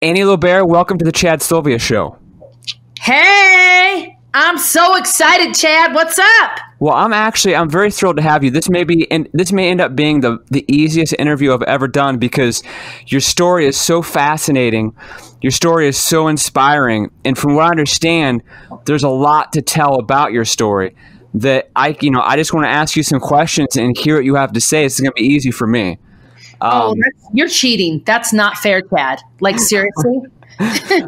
Annie Lobert, welcome to the Chad Silveus Show. Hey, I'm so excited, Chad. What's up? Well, I'm very thrilled to have you. This may end up being the easiest interview I've ever done because your story is so fascinating. Your story is so inspiring, and from what I understand, there's a lot to tell about your story. That I just want to ask you some questions and hear what you have to say. It's going to be easy for me. You're cheating. That's not fair, Chad. Like, seriously?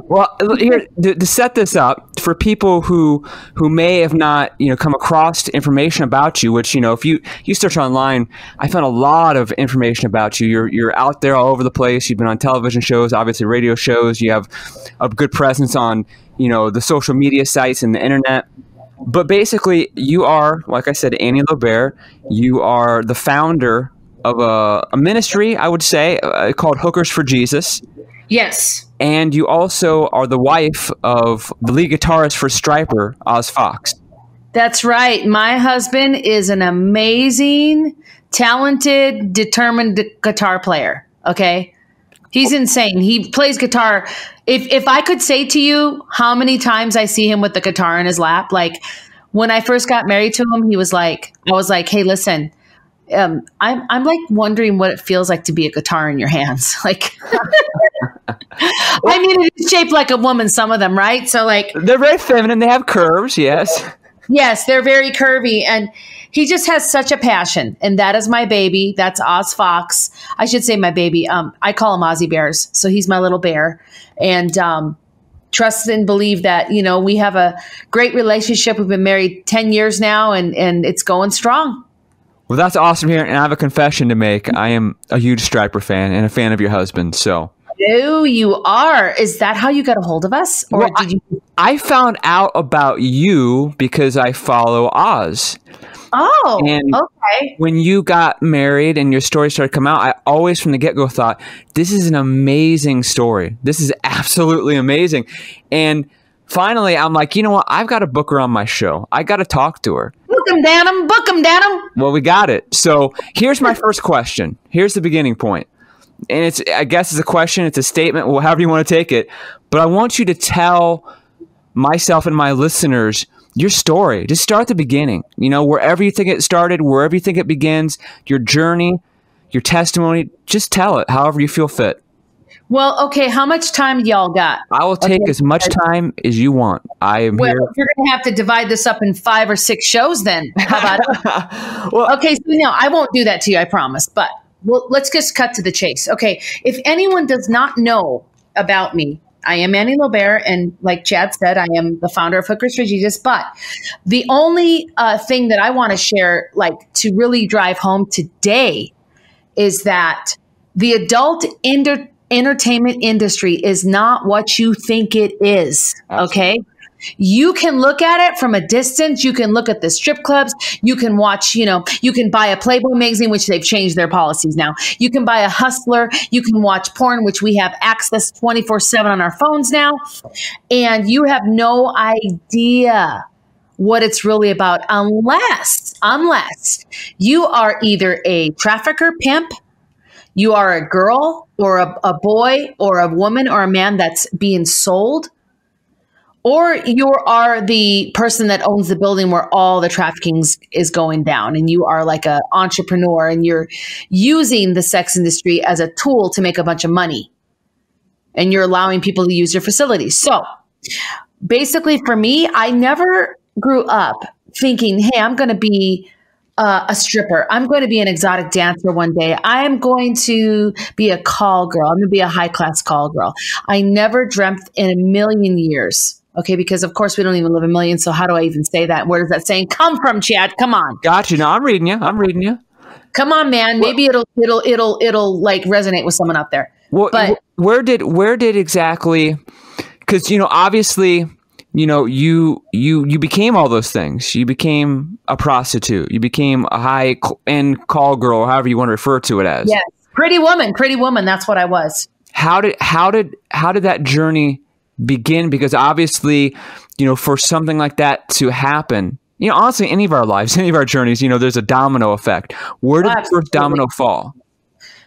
Well, here, to set this up for people who may have not, come across information about you, which, if you search online, I found a lot of information about you. You're out there all over the place. You've been on television shows, obviously radio shows. You have a good presence on, the social media sites and the internet. But basically, you are, like I said, Annie Lobert. You are the founder of a ministry, I would say, called Hookers for Jesus. Yes. And you also are the wife of the lead guitarist for Stryper, Oz Fox. That's right. My husband is an amazing, talented, determined guitar player. Okay. He's insane. He plays guitar. If I could say to you how many times I see him with the guitar in his lap, like when I first got married to him, I was like, hey, listen, I'm like wondering what it feels like to be a guitar in your hands. Like, I mean, it is shaped like a woman, some of them, right? So like, they're very feminine. They have curves. Yes. Yes. They're very curvy. And he just has such a passion. And that is my baby. That's Oz Fox. I should say my baby. I call him Ozzie Bears. So he's my little bear. And, trust and believe that, we have a great relationship. We've been married 10 years now and it's going strong. Well, that's awesome here, and I have a confession to make. I am a huge Stryper fan and a fan of your husband. So, oh, you are. Is that how you got a hold of us, or well, did you? I found out about you because I follow Oz. Oh, and okay. When you got married and your story started to come out, I always from the get-go thought, this is an amazing story. This is absolutely amazing. And finally, I'm like, you know what? I've got to book her on my show. I got to talk to her. Book them down. Well, we got it. So here's my first question. Here's the beginning point. And I guess it's a question. It's a statement. Well, however you want to take it. But I want you to tell myself and my listeners your story. Just start at the beginning. Wherever you think it started, wherever you think it begins, your journey, your testimony, just tell it however you feel fit. Well, okay, how much time y'all got? I will take as much time as you want. I am here. You're going to have to divide this up in 5 or 6 shows then. How about it? Well, okay, so no, I won't do that to you, I promise. But let's just cut to the chase. Okay, if anyone does not know about me, I am Annie Lobert, and like Chad said, I am the founder of Hookers for Jesus. But the only thing that I want to share, to really drive home today, is that the adult entertainment industry is not what you think it is. Okay. You can look at it from a distance. You can look at the strip clubs. You can watch, you can buy a Playboy magazine, which they've changed their policies now. You can buy a Hustler. You can watch porn, which we have access 24/7 on our phones now. And you have no idea what it's really about unless you are either a trafficker pimp, you are a girl or a boy or a woman or a man that's being sold, or you are the person that owns the building where all the trafficking is going down, and you are like an entrepreneur and you're using the sex industry as a tool to make a bunch of money, and you're allowing people to use your facilities. So basically for me, I never grew up thinking, hey, I'm going to be a stripper. I'm going to be an exotic dancer one day. I am going to be a call girl. I'm going to be a high-class call girl. I never dreamt in a million years. Okay. Because of course we don't even live a million. So how do I even say that? Where does that saying come from, Chad? Come on. Gotcha. No, I'm reading you. I'm reading you. Come on, man. Maybe it'll like resonate with someone out there. Well, but where did exactly, cause obviously, you became all those things. You became a prostitute. You became a high-end call girl, or however you want to refer to it as. Yes, pretty woman. That's what I was. How did that journey begin? Because obviously, for something like that to happen, honestly, any of our lives, any of our journeys, there's a domino effect. Where did the first domino fall?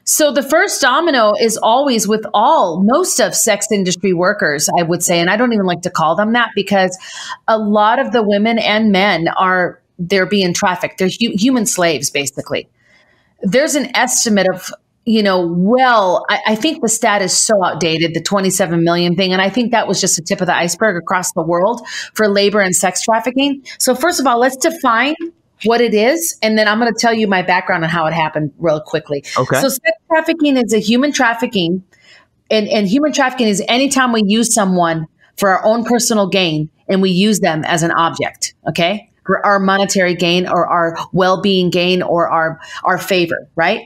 So the first domino is always with most of sex industry workers, I would say. And I don't even like to call them that, because a lot of the women and men are, they're being trafficked. They're human slaves, basically. There's an estimate of, I think the stat is so outdated, the 27 million thing. And I think that was just the tip of the iceberg across the world for labor and sex trafficking. So first of all, let's define what it is. And then I'm going to tell you my background on how it happened real quickly. Okay. So sex trafficking is a human trafficking, and human trafficking is anytime we use someone for our own personal gain and we use them as an object. Okay. For our monetary gain or our well-being gain or our favor, right?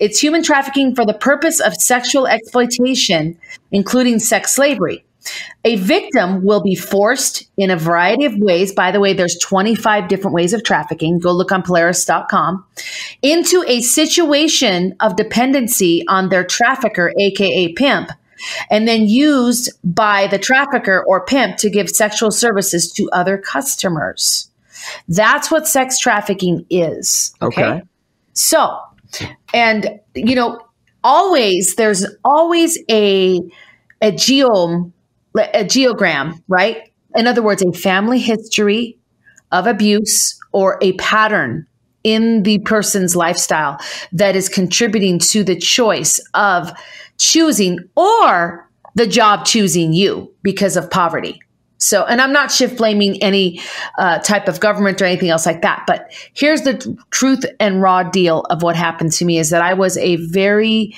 It's human trafficking for the purpose of sexual exploitation, including sex slavery. A victim will be forced in a variety of ways. By the way, there's 25 different ways of trafficking. Go look on Polaris.com. Into a situation of dependency on their trafficker, aka pimp, and then used by the trafficker or pimp to give sexual services to other customers. That's what sex trafficking is. Okay. So, and always, there's always a geogram, right? In other words, a family history of abuse or a pattern in the person's lifestyle that is contributing to the choice of choosing or the job choosing you because of poverty. So, and I'm not shift blaming any type of government or anything else like that. But here's the truth and raw deal of what happened to me is that I was a very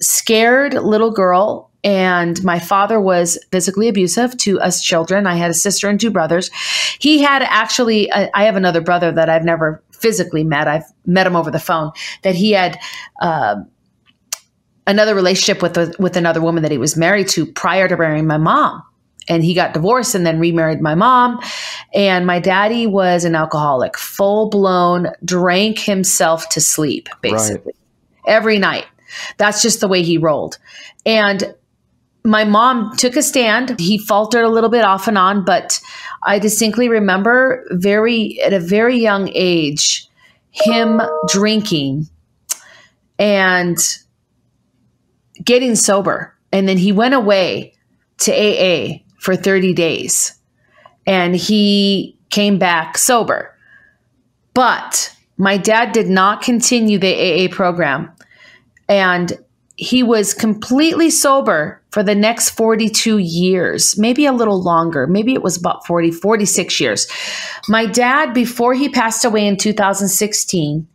scared little girl. And my father was physically abusive to us children. I had a sister and two brothers. He had actually, I have another brother that I've never physically met. I've met him over the phone, that he had another relationship with another woman that he was married to prior to marrying my mom. And he got divorced and then remarried my mom. And my daddy was an alcoholic, full blown, drank himself to sleep, basically, every night. That's just the way he rolled. And my mom took a stand. He faltered a little bit off and on, but I distinctly remember at a very young age, him drinking and getting sober. And then he went away to AA for 30 days and he came back sober. But my dad did not continue the AA program. And he was completely sober for the next 42 years, maybe a little longer. Maybe it was about 46 years. My dad, before he passed away in 2016,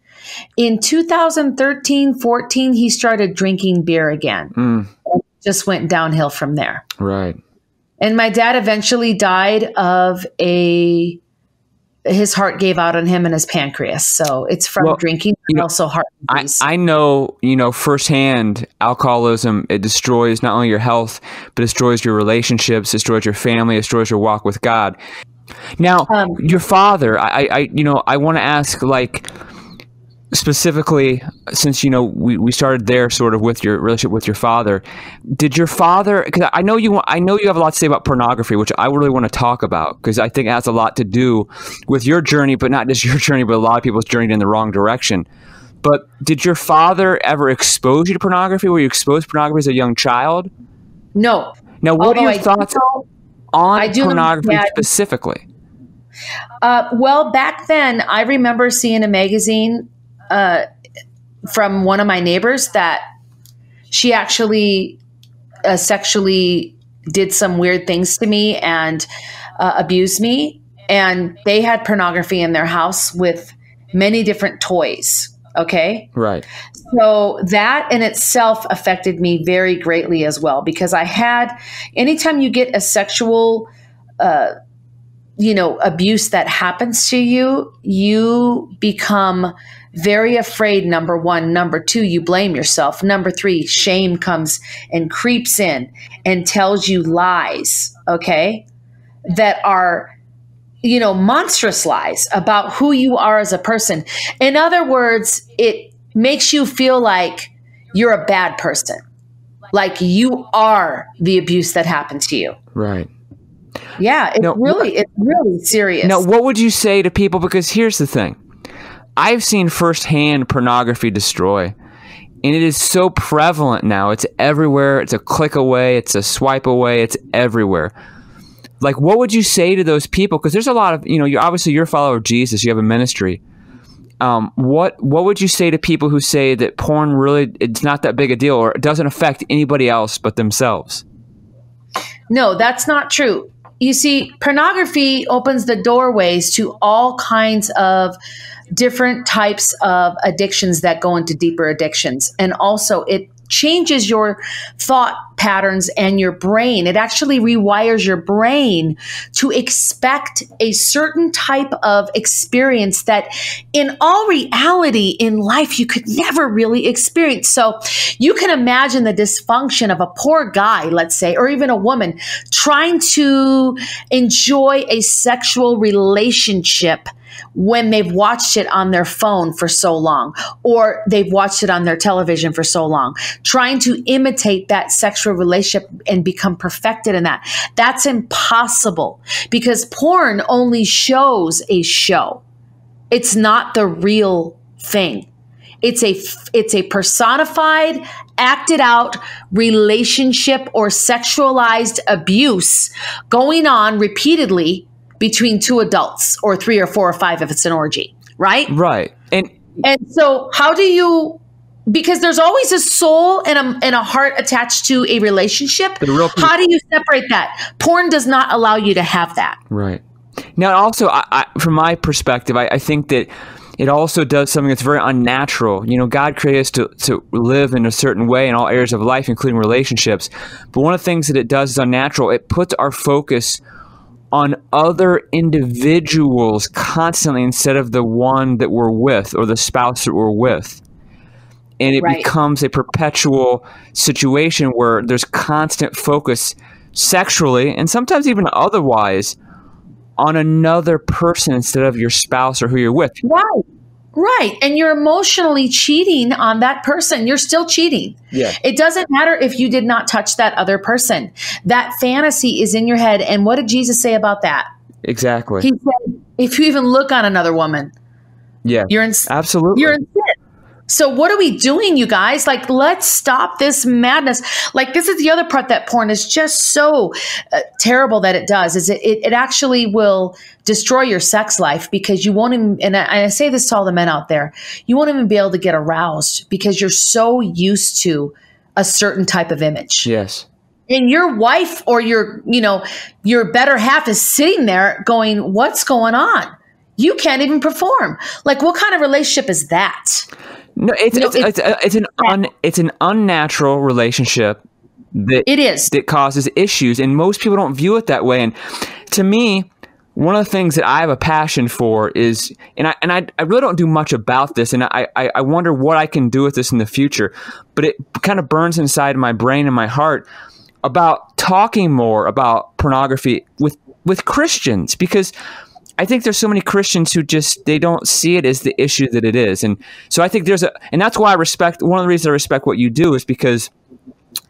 in 2013-14, he started drinking beer again. And just went downhill from there. Right. And my dad eventually died of his heart gave out on him and his pancreas. So it's from drinking, but also heart disease. I know, firsthand, alcoholism, it destroys not only your health, but destroys your relationships, destroys your family, destroys your walk with God. Now, your father, I want to ask, specifically, since, we started there sort of with your relationship with your father, did your father, because I know you have a lot to say about pornography, which I really want to talk about, because I think it has a lot to do with your journey, but not just your journey, but a lot of people's journey in the wrong direction. But did your father ever expose you to pornography? Were you exposed to pornography as a young child? No. Now, what are your thoughts on pornography specifically? Well, back then, I remember seeing a magazine from one of my neighbors that she actually sexually did some weird things to me and abused me. And they had pornography in their house with many different toys. Okay. Right. So that in itself affected me very greatly as well, because I had, anytime you get a sexual, abuse that happens to you, you become very afraid, number one. Number two, you blame yourself. Number three, shame comes and creeps in and tells you lies, okay, that are, monstrous lies about who you are as a person. In other words, it makes you feel like you're a bad person, like you are the abuse that happened to you. Right. Yeah, it's really serious. Now, what would you say to people? Because here's the thing. I've seen firsthand pornography destroy. And it is so prevalent now. It's everywhere. It's a click away. It's a swipe away. It's everywhere. Like, what would you say to those people? Because there's a lot of, you know, obviously you're a follower of Jesus. You have a ministry. What would you say to people who say that porn really, it's not that big a deal, or it doesn't affect anybody else but themselves? No, that's not true. You see, pornography opens the doorways to all kinds of different types of addictions that go into deeper addictions. And also it changes your thought patterns and your brain. It actually rewires your brain to expect a certain type of experience that in all reality in life you could never really experience. So you can imagine the dysfunction of a poor guy, let's say, or even a woman trying to enjoy a sexual relationship when they've watched it on their phone for so long, or they've watched it on their television for so long, trying to imitate that sexual relationship and become perfected in that. That's impossible, because porn only shows a show. It's not the real thing. It's a personified, acted out relationship or sexualized abuse going on repeatedly between two adults, or three or four or five if it's an orgy, right? Right. And so how do you, because there's always a soul and a heart attached to a relationship. How do you separate that? Porn does not allow you to have that. Right. Now, also, from my perspective, I think that it also does something that's very unnatural. You know, God created us to live in a certain way in all areas of life, including relationships. But one of the things that it does is unnatural. It puts our focus on other individuals constantly instead of the one that we're with or the spouse that we're with. And it right. becomes a perpetual situation where there's constant focus sexually and sometimes even otherwise on another person instead of your spouse or who you're with. Wow. Right. And you're emotionally cheating on that person. You're still cheating. Yeah. It doesn't matter if you did not touch that other person. That fantasy is in your head. And what did Jesus say about that? Exactly. He said, if you even look on another woman, yeah, you're in sin. Absolutely. You're in sin. So what are we doing, you guys? Like, let's stop this madness. Like, this is the other part that porn is just so terrible that it does, is it actually will destroy your sex life, because you won't even, and I say this to all the men out there, you won't even be able to get aroused because you're so used to a certain type of image. Yes. And your wife or your, you know, your better half is sitting there going, what's going on? You can't even perform. Like, what kind of relationship is that? No, it's an unnatural relationship that it is, that causes issues, and most people don't view it that way. And to me, one of the things that I have a passion for is, and I really don't do much about this, and I wonder what I can do with this in the future, but it kind of burns inside my brain and my heart about talking more about pornography with Christians, because I think there's so many Christians who just, they don't see it as the issue that it is. And so I think there's a, and that's why I respect, one of the reasons I respect what you do is because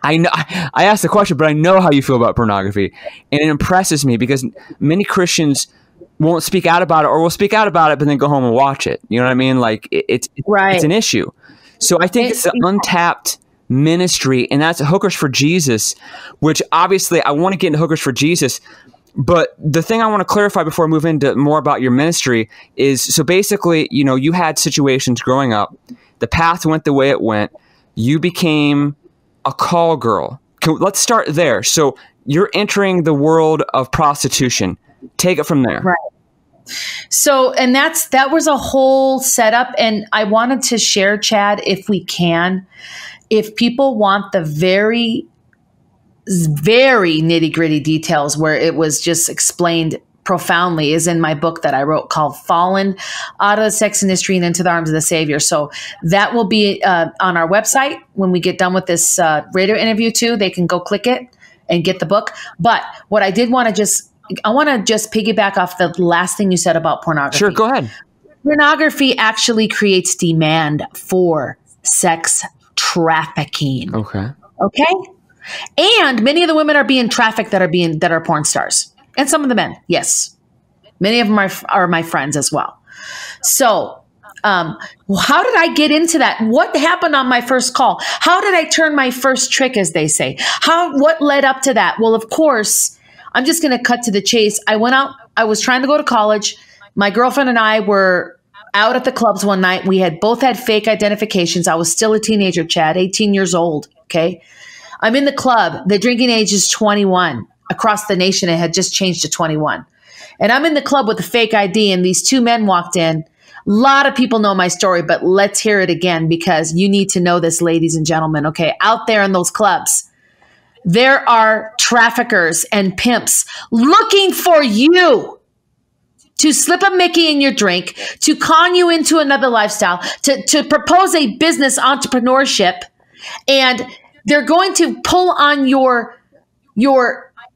I know, I asked the question, but I know how you feel about pornography, and it impresses me, because many Christians won't speak out about it, or will speak out about it, but then go home and watch it. You know what I mean? Like, it's an issue. So I think it's an untapped ministry, and that's Hookers for Jesus, which obviously I want to get into Hookers for Jesus. But the thing I want to clarify before I move into more about your ministry is, so basically, you know, you had situations growing up, the path went the way it went, you became a call girl. Let's start there. So you're entering the world of prostitution. Take it from there. Right. So, and that was a whole setup. And I wanted to share, Chad, if we can, if people want the very nitty-gritty details, where it was just explained profoundly, is in my book that I wrote called Fallen Out of the Sex Industry and Into the Arms of the Savior. So that will be on our website when we get done with this radio interview too. They can go click it and get the book. But what I did want to just, I want to just piggyback off the last thing you said about pornography. Sure, go ahead. Pornography actually creates demand for sex trafficking. Okay. Okay. And many of the women are being trafficked that are porn stars, and some of the men. Yes. Many of them are my friends as well. So How did I get into that? What happened on my first call? How did I turn my first trick, as they say? What led up to that? Well, of course, I'm just going to cut to the chase. I went out. I was trying to go to college. My girlfriend and I were out at the clubs one night. We had both had fake identifications. I was still a teenager, Chad, 18 years old. Okay. I'm in the club. The drinking age is 21. Across the nation, it had just changed to 21. And I'm in the club with a fake ID, and these two men walked in. A lot of people know my story, but let's hear it again, because you need to know this, ladies and gentlemen. Okay, out there in those clubs, there are traffickers and pimps looking for you to slip a Mickey in your drink, to con you into another lifestyle, to propose a business entrepreneurship, and they're going to pull on your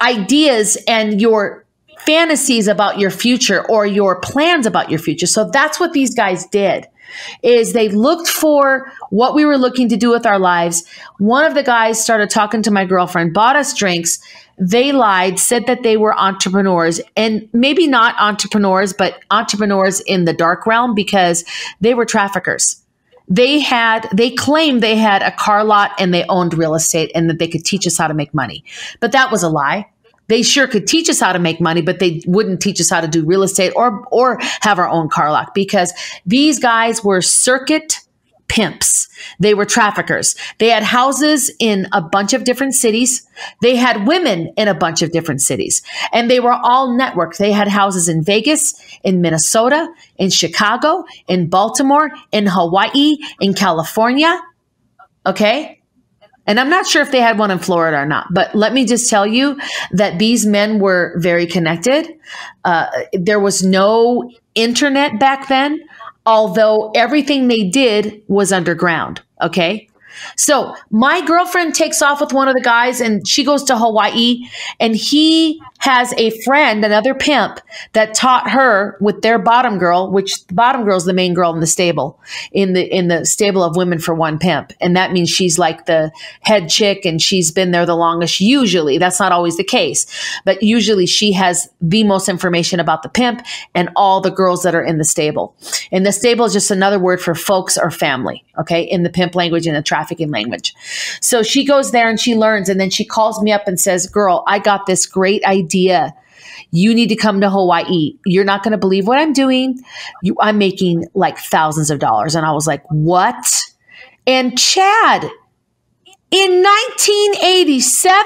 ideas and your fantasies about your future or your plans about your future. So that's what these guys did, is they looked for what we were looking to do with our lives. One of the guys started talking to my girlfriend, bought us drinks. They lied, said that they were entrepreneurs, and maybe not entrepreneurs, but entrepreneurs in the dark realm, because they were traffickers. They claimed they had a car lot and they owned real estate and that they could teach us how to make money. But that was a lie. They sure could teach us how to make money, but they wouldn't teach us how to do real estate or have our own car lot, because these guys were circuit pimps. They were traffickers. They had houses in a bunch of different cities. They had women in a bunch of different cities, and they were all networked. They had houses in Vegas, in Minnesota, in Chicago, in Baltimore, in Hawaii, in California. Okay. And I'm not sure if they had one in Florida or not, but let me just tell you that these men were very connected. There was no internet back then, although everything they did was underground, okay? So my girlfriend takes off with one of the guys, and she goes to Hawaii, and he has a friend, another pimp, that taught her with their bottom girl, which the bottom girl is the main girl in the stable, in the stable of women for one pimp. And that means she's like the head chick, and she's been there the longest. Usually, that's not always the case, but usually she has the most information about the pimp and all the girls that are in the stable. And the stable is just another word for folks or family, okay, in the pimp language and the trafficking language. So she goes there and she learns, and then she calls me up and says, girl, I got this great idea. You need to come to Hawaii. You're not going to believe what I'm doing. I'm making like thousands of dollars. And I was like, what? And Chad, in 1987,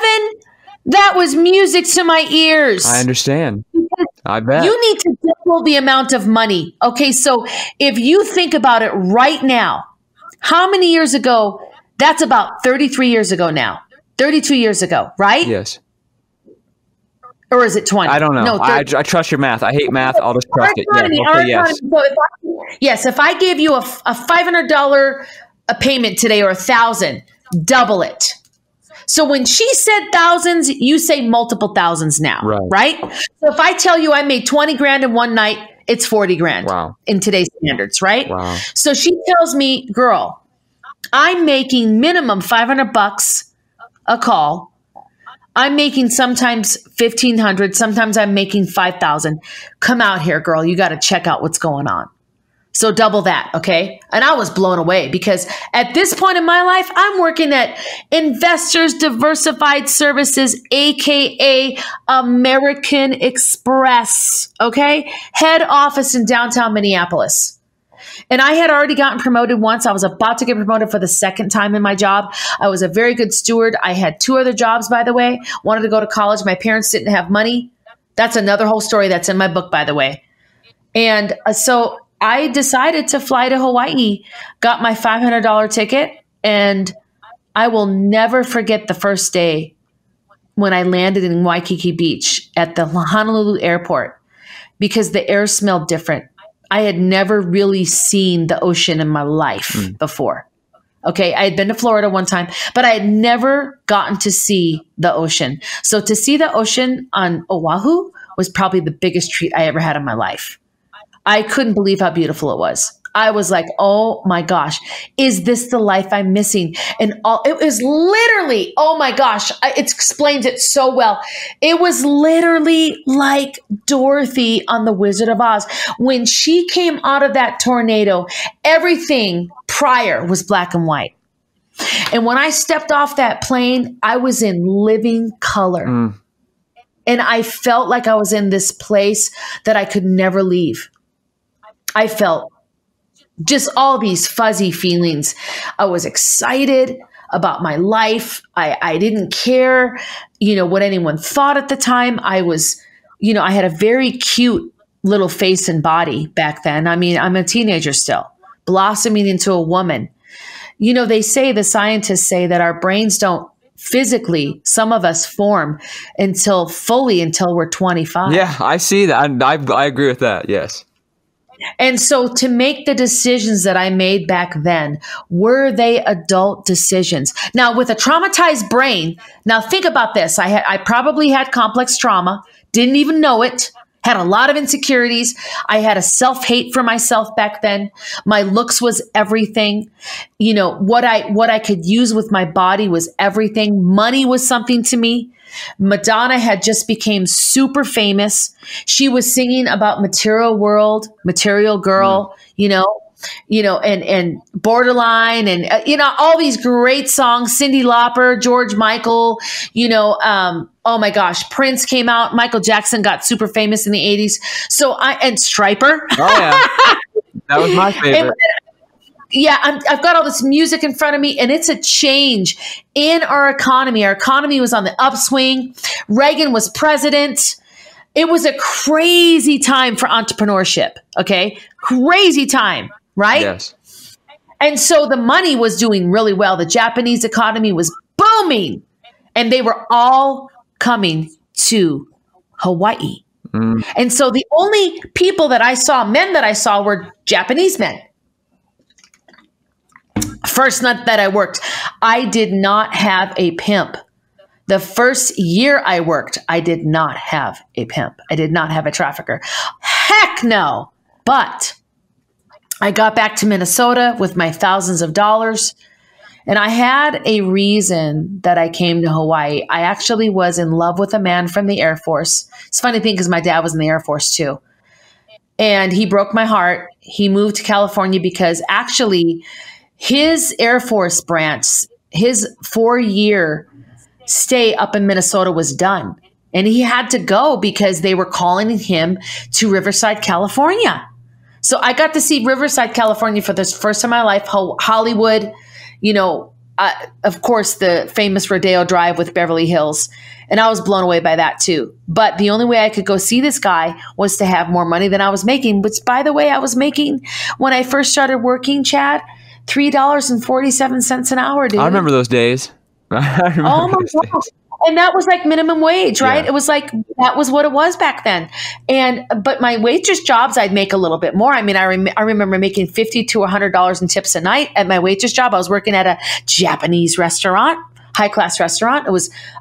that was music to my ears. I understand. I bet. You need to double the amount of money. Okay, so if you think about it right now, how many years ago? That's about 33 years ago now, 32 years ago, right? Yes. Or is it 20? I don't know. No, I trust your math. I hate math. I'll just trust it. Yes. So if I gave you a $500 payment today, or $1,000, double it. So when she said thousands, you say multiple thousands now, right? So if I tell you I made 20 grand in one night, it's 40 grand in today's standards, right? Wow. So she tells me, girl, I'm making minimum $500 a call. I'm making sometimes $1,500. Sometimes I'm making $5,000. Come out here, girl. You got to check out what's going on. So double that, okay? And I was blown away, because at this point in my life, I'm working at Investors Diversified Services, AKA American Express, okay? Head office in downtown Minneapolis. And I had already gotten promoted once. I was about to get promoted for the second time in my job. I was a very good steward. I had two other jobs, by the way. Wanted to go to college. My parents didn't have money. That's another whole story that's in my book, by the way. And so I decided to fly to Hawaii, got my $500 ticket, and I will never forget the first day when I landed in Waikiki Beach at the Honolulu airport, because the air smelled different. I had never really seen the ocean in my life before. Okay. I had been to Florida one time, but I had never gotten to see the ocean. So to see the ocean on Oahu was probably the biggest treat I ever had in my life. I couldn't believe how beautiful it was. I was like, oh my gosh, is this the life I'm missing? And all, it was literally, oh my gosh, it explains it so well. It was literally like Dorothy on The Wizard of Oz. When she came out of that tornado, everything prior was black and white. And when I stepped off that plane, I was in living color. Mm. And I felt like I was in this place that I could never leave. I felt just all these fuzzy feelings. I was excited about my life. I didn't care, you know, what anyone thought at the time. I was, you know, I had a very cute little face and body back then. I mean, I'm a teenager still, blossoming into a woman. You know, they say, the scientists say that our brains don't physically, some of us form until we're 25. Yeah, I see that. I agree with that. Yes. And so to make the decisions that I made back then, were they adult decisions? Now, with a traumatized brain, now think about this. I probably had complex trauma, didn't even know it, had a lot of insecurities. I had a self-hate for myself back then. My looks was everything. You know, what I could use with my body was everything. Money was something to me. Madonna had just became super famous. She was singing about material world, material girl, you know, and borderline and, you know, all these great songs, Cyndi Lauper, George Michael, you know, oh my gosh, Prince came out, Michael Jackson got super famous in the 80s. So and Stryper. Oh yeah. That was my favorite. Yeah, I've got all this music in front of me, and it's a change in our economy. Our economy was on the upswing. Reagan was president. It was a crazy time for entrepreneurship, okay? Crazy time, right? Yes. And so the money was doing really well. The Japanese economy was booming, and they were all coming to Hawaii. Mm. And so the only people that I saw, men that I saw, were Japanese men. First month that I worked, I did not have a pimp. The first year I worked, I did not have a pimp. I did not have a trafficker. Heck no. But I got back to Minnesota with my thousands of dollars, and I had a reason that I came to Hawaii. I actually was in love with a man from the Air Force. It's a funny thing because my dad was in the Air Force too. And he broke my heart. He moved to California because actually his Air Force branch, his 4-year stay up in Minnesota was done. And he had to go because they were calling him to Riverside, California. So I got to see Riverside, California for the first time in my life. Hollywood, you know, of course, the famous Rodeo Drive with Beverly Hills. And I was blown away by that too. But the only way I could go see this guy was to have more money than I was making, which, by the way, I was making when I first started working, Chad, $3.47 an hour, dude. I remember those days. Oh my gosh. And that was like minimum wage, right? Yeah. It was like, that was what it was back then. And, but my waitress jobs, I'd make a little bit more. I mean, I remember making $50 to $100 in tips a night at my waitress job. I was working at a Japanese restaurant, high-class restaurant.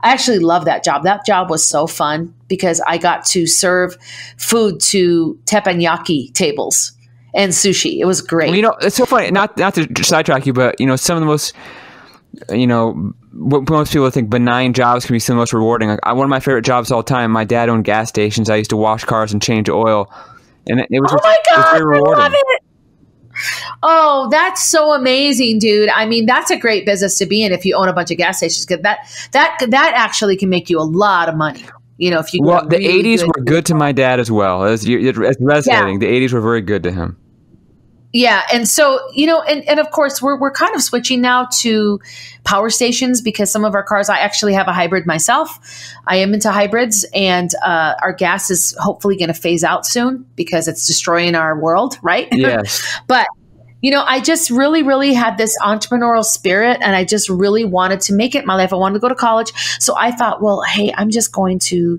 I actually loved that job. That job was so fun because I got to serve food to teppanyaki tables and sushi. It was great. Well, you know, it's so funny, not to sidetrack you, but you know, some of the most, you know, what most people think benign jobs can be some of the most rewarding. Like, one of my favorite jobs all time, my dad owned gas stations. I used to wash cars and change oil, and it was, oh my God, it was very rewarding. I love it. Oh, that's so amazing, dude. I mean, that's a great business to be in if you own a bunch of gas stations, because that actually can make you a lot of money. You know, if you well, the really 80s good were good to my dad as well. It's resonating. Yeah. The 80s were very good to him. Yeah. And so, you know, and of course, we're kind of switching now to power stations because some of our cars, I actually have a hybrid myself. I am into hybrids, and our gas is hopefully going to phase out soon because it's destroying our world, right? Yes. But, you know, I just really, really had this entrepreneurial spirit, and I just really wanted to make it my life. I wanted to go to college. So I thought, well, hey, I'm going to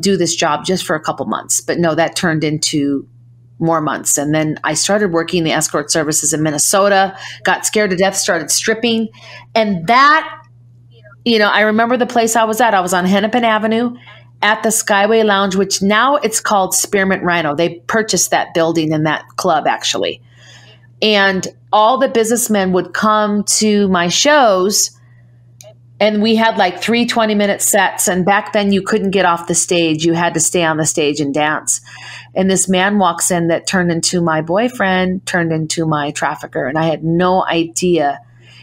do this job just for a couple months. But no, that turned into more months. And then I started working the escort services in Minnesota, got scared to death, started stripping. And that, you know, I remember the place I was at. I was on Hennepin Avenue at the Skyway Lounge, which now it's called Spearmint Rhino. They purchased that building and that club, actually. And all the businessmen would come to my shows, and we had like three 20-minute sets. And back then you couldn't get off the stage. You had to stay on the stage and dance. And this man walks in that turned into my boyfriend, turned into my trafficker. And I had no idea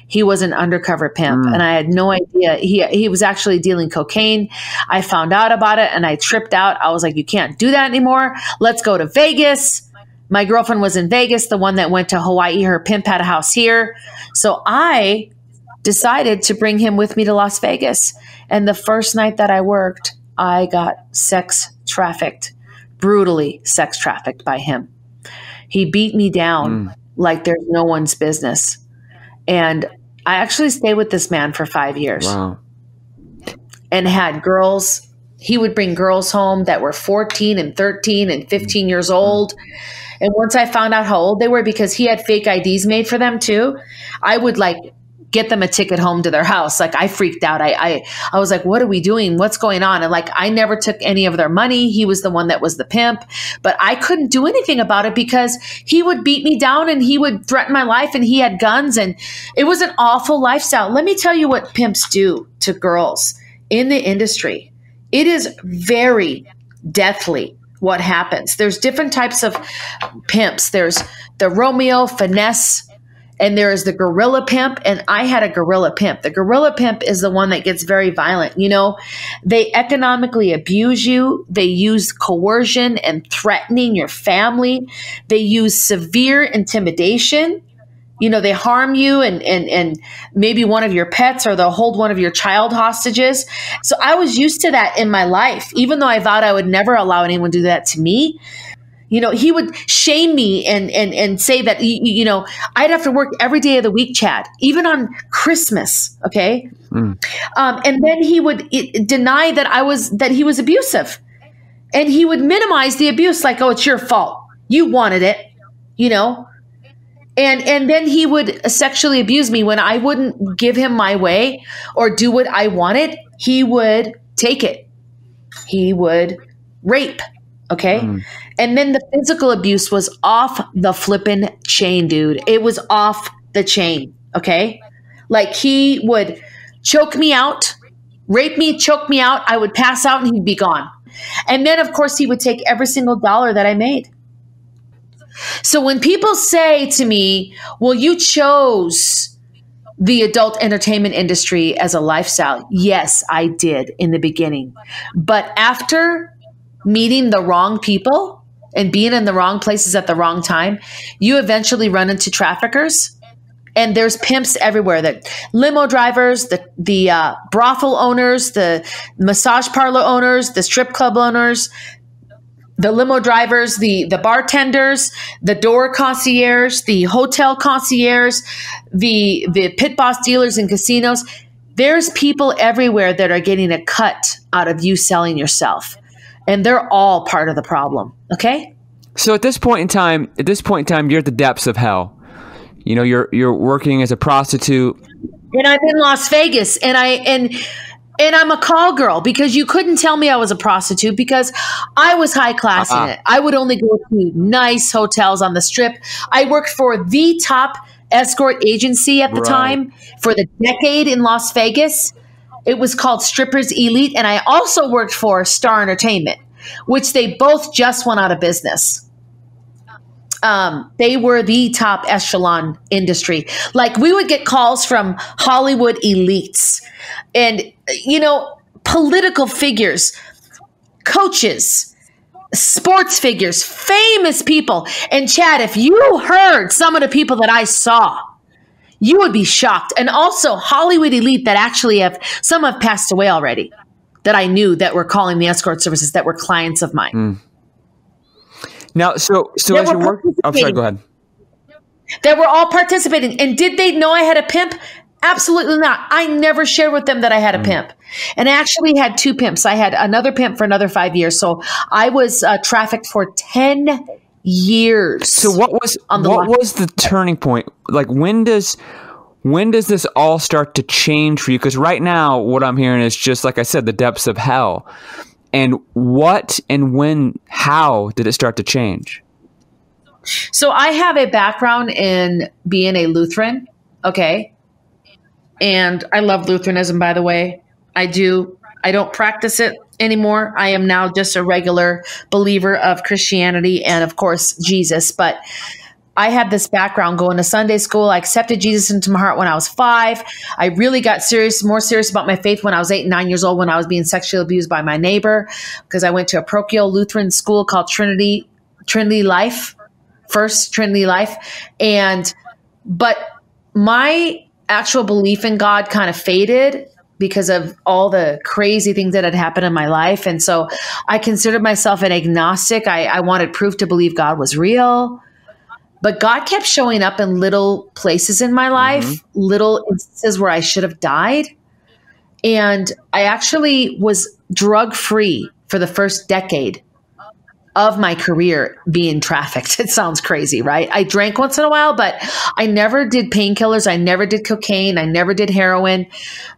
he was an undercover pimp. Mm. And I had no idea. He was actually dealing cocaine. I found out about it and I tripped out. I was like, you can't do that anymore. Let's go to Vegas. My girlfriend was in Vegas, the one that went to Hawaii. Her pimp had a house here. So I decided to bring him with me to Las Vegas. And the first night that I worked, I got sex trafficked, brutally sex trafficked by him. He beat me down like there's no one's business. And I actually stayed with this man for 5 years. Wow. And had girls. He would bring girls home that were 14 and 13 and 15 years old. And once I found out how old they were, because he had fake IDs made for them too, I would like get them a ticket home to their house. Like I freaked out. I was like, what are we doing? What's going on? And like, I never took any of their money. He was the one that was the pimp, but I couldn't do anything about it because he would beat me down and he would threaten my life and he had guns and it was an awful lifestyle. Let me tell you what pimps do to girls in the industry. It is very deathly what happens. There's different types of pimps. There's the Romeo finesse, and there is the gorilla pimp, and I had a gorilla pimp. The gorilla pimp is the one that gets very violent. You know, they economically abuse you. They use coercion and threatening your family. They use severe intimidation. You know, they harm you and maybe one of your pets, or they'll hold one of your child hostages. So I was used to that in my life, even though I vowed I would never allow anyone to do that to me. You know, he would shame me and say that, you know, I'd have to work every day of the week, Chad, even on Christmas. Okay. And then he would deny that he was abusive, and he would minimize the abuse. Like, oh, it's your fault. You wanted it, you know? And then he would sexually abuse me when I wouldn't give him my way or do what I wanted. He would take it. He would rape. Okay. And then the physical abuse was off the flipping chain, dude. It was off the chain. Okay. Like he would choke me out, rape me, choke me out. I would pass out and he'd be gone. And then of course he would take every single dollar that I made. So when people say to me, well, you chose the adult entertainment industry as a lifestyle. Yes, I did in the beginning, but after meeting the wrong people and being in the wrong places at the wrong time, you eventually run into traffickers. And there's pimps everywhere, the limo drivers, the brothel owners, the massage parlor owners, the strip club owners, the limo drivers, the bartenders, the door concierge, the hotel concierge, the pit boss dealers in casinos. There's people everywhere that are getting a cut out of you selling yourself. And they're all part of the problem. Okay. So at this point in time, you're at the depths of hell. You know, you're working as a prostitute. And I'm in Las Vegas, and I'm a call girl because you couldn't tell me I was a prostitute because I was high class in it. I would only go to nice hotels on the strip. I worked for the top escort agency at the time for the decade in Las Vegas. It was called Strippers Elite, and I also worked for Star Entertainment, which they both just went out of business. They were the top echelon industry. Like, we would get calls from Hollywood elites and, you know, political figures, coaches, sports figures, famous people. And Chad, if you heard some of the people that I saw, you would be shocked. And also Hollywood elite that actually some have passed away already that I knew that were calling the escort services that were clients of mine. Now, so as you work, I'm sorry, go ahead. They were all participating. And did they know I had a pimp? Absolutely not. I never shared with them that I had a pimp. And I actually had two pimps. I had another pimp for another 5 years. So I was trafficked for 10 years. So what was the turning point? Like, when does this all start to change for you? Because right now what I'm hearing is, just like I said, the depths of hell. And what and when, how did it start to change? So I have a background in being a Lutheran. Okay. And I love Lutheranism, by the way. I do. I don't practice it anymore. I am now just a regular believer of Christianity and, of course, Jesus. But I had this background going to Sunday school. I accepted Jesus into my heart when I was 5. I really got serious, more serious about my faith when I was 8 and 9 years old, when I was being sexually abused by my neighbor, because I went to a parochial Lutheran school called Trinity Life, First Trinity Life. And but my actual belief in God kind of faded because of all the crazy things that had happened in my life. And so I considered myself an agnostic. I wanted proof to believe God was real. But God kept showing up in little places in my life, little instances where I should have died. And I actually was drug-free for the first decade of my career being trafficked. It sounds crazy, right? I drank once in a while, but I never did painkillers. I never did cocaine. I never did heroin.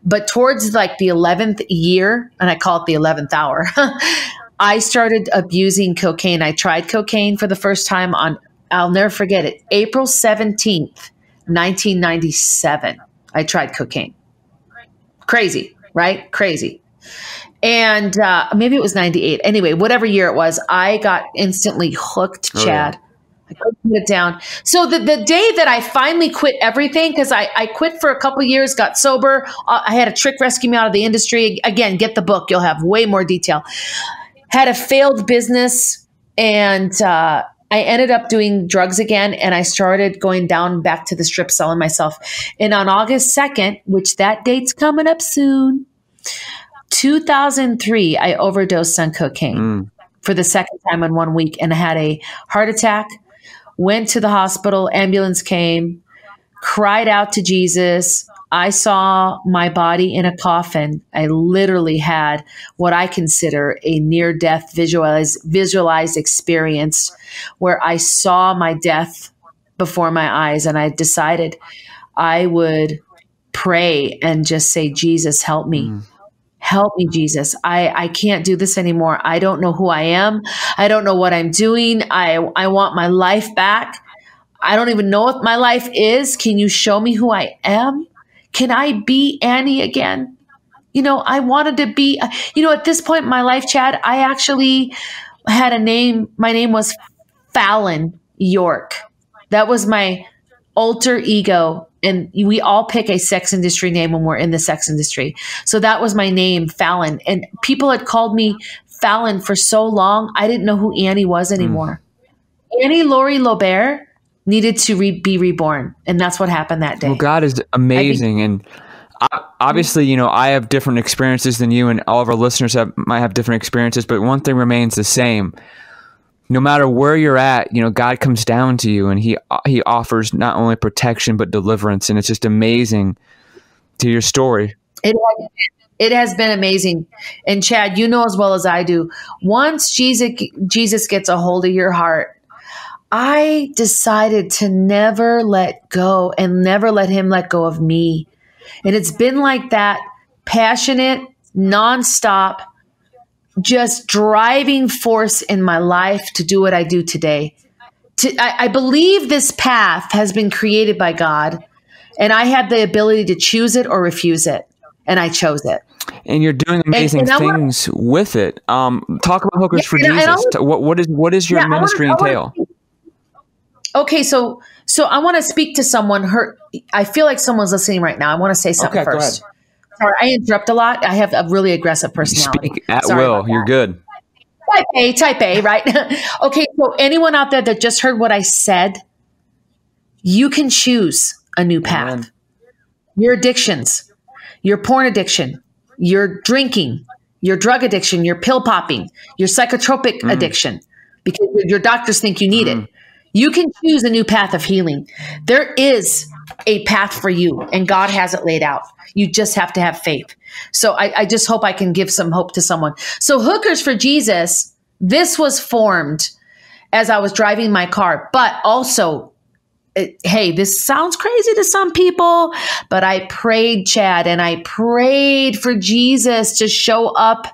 But towards like the 11th year, and I call it the 11th hour, I started abusing cocaine. I tried cocaine for the first time on, I'll never forget it, April 17th, 1997. I tried cocaine. Crazy, right? Crazy. And maybe it was 98. Anyway, whatever year it was, I got instantly hooked, Chad. Oh, yeah. I couldn't put it down. So the day that I finally quit everything, because I quit for a couple of years, got sober. I had a trick rescue me out of the industry. Again, get the book. You'll have way more detail. Had a failed business, and I ended up doing drugs again, and I started going down back to the strip selling myself. And on August 2nd, which that date's coming up soon, 2003, I overdosed on cocaine for the second time in 1 week, and I had a heart attack, went to the hospital, ambulance came, cried out to Jesus. I saw my body in a coffin. I literally had what I consider a near-death visualized experience where I saw my death before my eyes, and I decided I would pray and just say, Jesus, help me. Help me, Jesus. I can't do this anymore. I don't know who I am. I don't know what I'm doing. I want my life back. I don't even know what my life is. Can you show me who I am? Can I be Annie again? You know, I wanted to be, you know, at this point in my life, Chad, I actually had a name. My name was Fallon York. That was my alter ego. And we all pick a sex industry name when we're in the sex industry. So that was my name, Fallon. And people had called me Fallon for so long, I didn't know who Annie was anymore. Annie Lobert needed to be reborn. And that's what happened that day. Well, God is amazing. And obviously, you know, I have different experiences than you, and all of our listeners might have different experiences, but one thing remains the same. No matter where you're at, you know, God comes down to you, and he offers not only protection, but deliverance. And it's just amazing to your story. It has been amazing. And Chad, you know, as well as I do, once Jesus gets a hold of your heart, I decided to never let go and never let him let go of me. And it's been like that, passionate, nonstop, just driving force in my life to do what I do today. I believe this path has been created by God, and I had the ability to choose it or refuse it. And I chose it. And you're doing amazing things with it. Talk about Hookers for Jesus. What is your ministry entail? Okay. So I want to speak to someone. I feel like someone's listening right now. I want to say something first. Go ahead. Sorry, I interrupt a lot. I have a really aggressive personality. You speak at will. You're good. Type A, right? Okay, so anyone out there that just heard what I said, you can choose a new path. Amen. Your addictions, your porn addiction, your drinking, your drug addiction, your pill popping, your psychotropic addiction, because your doctors think you need it. You can choose a new path of healing. There is a path for you, and God has it laid out. You just have to have faith. So I just hope I can give some hope to someone. So Hookers for Jesus, this was formed as I was driving my car, but also, hey, this sounds crazy to some people, but I prayed, Chad, and I prayed for Jesus to show up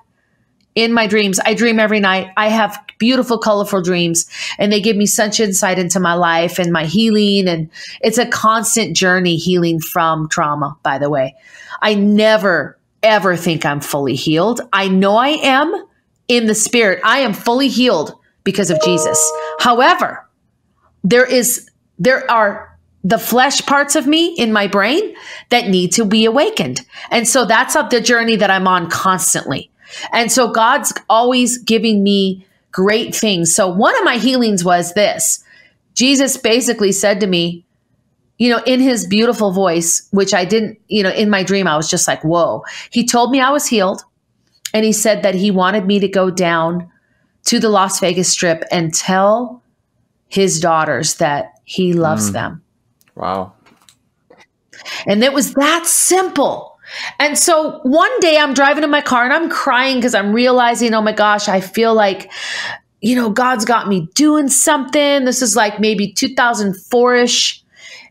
in my dreams. I dream every night. I have beautiful, colorful dreams, and they give me such insight into my life and my healing. And it's a constant journey, healing from trauma, by the way. I never, ever think I'm fully healed. I know I am in the spirit. I am fully healed because of Jesus. However, there are the flesh parts of me in my brain that need to be awakened. And so that's up the journey that I'm on constantly. And so God's always giving me great things. So one of my healings was this. Jesus basically said to me, you know, in his beautiful voice, which I didn't, you know, in my dream, I was just like, whoa. He told me I was healed. And he said that he wanted me to go down to the Las Vegas Strip and tell his daughters that he loves them. Wow. And it was that simple. And so one day I'm driving in my car and I'm crying because I'm realizing, oh my gosh, I feel like, you know, God's got me doing something. This is like maybe 2004-ish.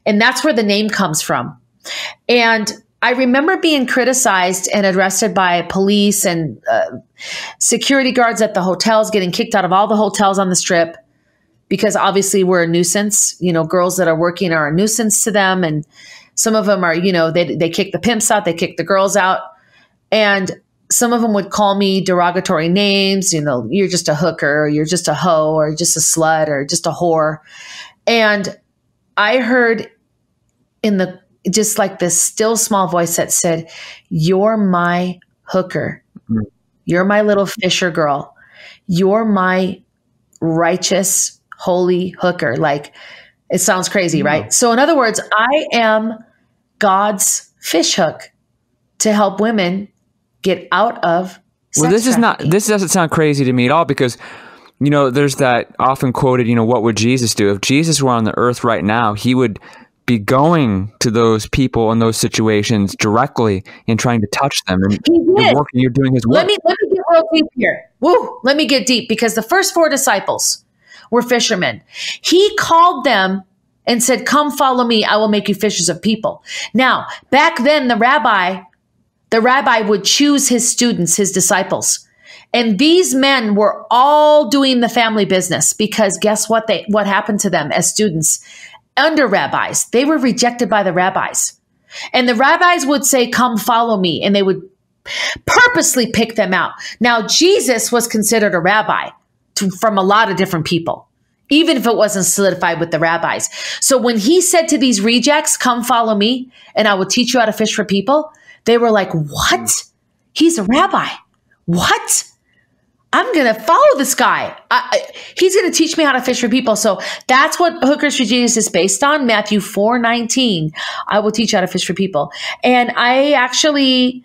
And that's where the name comes from. And I remember being criticized and arrested by police and security guards at the hotels, getting kicked out of all the hotels on the strip, because obviously we're a nuisance. You know, girls that are working are a nuisance to them. And some of them are, you know, they kick the pimps out, they kick the girls out. And some of them would call me derogatory names. You know, you're just a hooker, or you're just a hoe, or just a slut, or just a whore. And I heard in the, just like this still small voice that said, you're my hooker. You're my little fisher girl. You're my righteous holy hooker. Like, it sounds crazy, right? So in other words, I am God's fish hook to help women get out of sex trafficking. Well, this doesn't sound crazy to me at all, because, you know, there's that often quoted, you know, what would Jesus do? If Jesus were on the earth right now, he would be going to those people in those situations directly and trying to touch them. And you're doing his work. Let me get real deep here. Woo! Let me get deep, because the first four disciples were fishermen. He called them and said, come follow me. I will make you fishers of people. Now, back then, the rabbi would choose his students, his disciples. And these men were all doing the family business, because guess what? What happened to them as students under rabbis? They were rejected by the rabbis. And the rabbis would say, come follow me. And they would purposely pick them out. Now, Jesus was considered a rabbi from a lot of different people, even if it wasn't solidified with the rabbis. So when he said to these rejects, come follow me and I will teach you how to fish for people, they were like, what? He's a rabbi. What? I'm going to follow this guy. He's going to teach me how to fish for people. So that's what Hookers for Jesus is based on. Matthew 4:19, I will teach you how to fish for people. And I actually,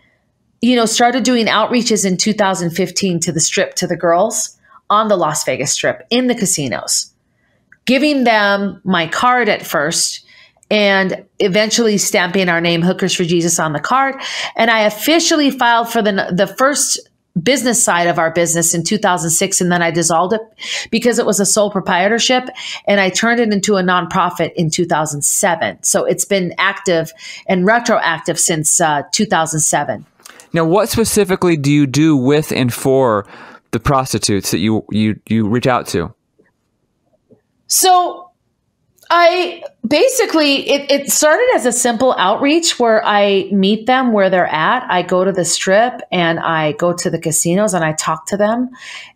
you know, started doing outreaches in 2015 to the strip, to the girls on the Las Vegas Strip, in the casinos, giving them my card at first and eventually stamping our name, Hookers for Jesus, on the card. And I officially filed for the first business side of our business in 2006. And then I dissolved it because it was a sole proprietorship, and I turned it into a nonprofit in 2007. So it's been active and retroactive since 2007. Now, what specifically do you do with and for the prostitutes that you reach out to? So I basically, it started as a simple outreach where I meet them where they're at. I go to the strip and I go to the casinos and I talk to them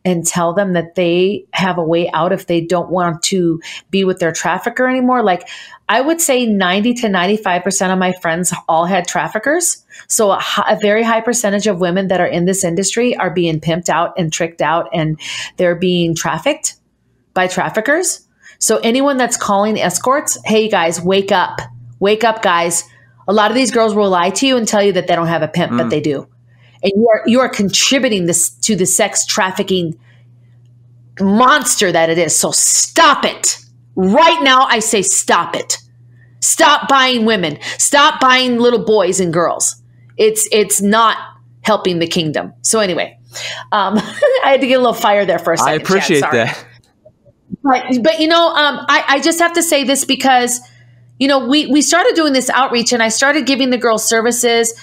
and tell them that they have a way out if they don't want to be with their trafficker anymore. Like, I would say 90 to 95% of my friends all had traffickers. So a very high percentage of women that are in this industry are being pimped out and tricked out, and they're being trafficked by traffickers. So anyone that's calling escorts, hey guys, wake up. Wake up, guys. A lot of these girls will lie to you and tell you that they don't have a pimp, but they do. And you are contributing this to the sex trafficking monster that it is. So stop it. Right now, I say stop it. Stop buying women. Stop buying little boys and girls. It's not helping the kingdom. So anyway, I had to get a little fire there for a second. I appreciate that. But you know, I just have to say this because, you know, we started doing this outreach and I started giving the girls services,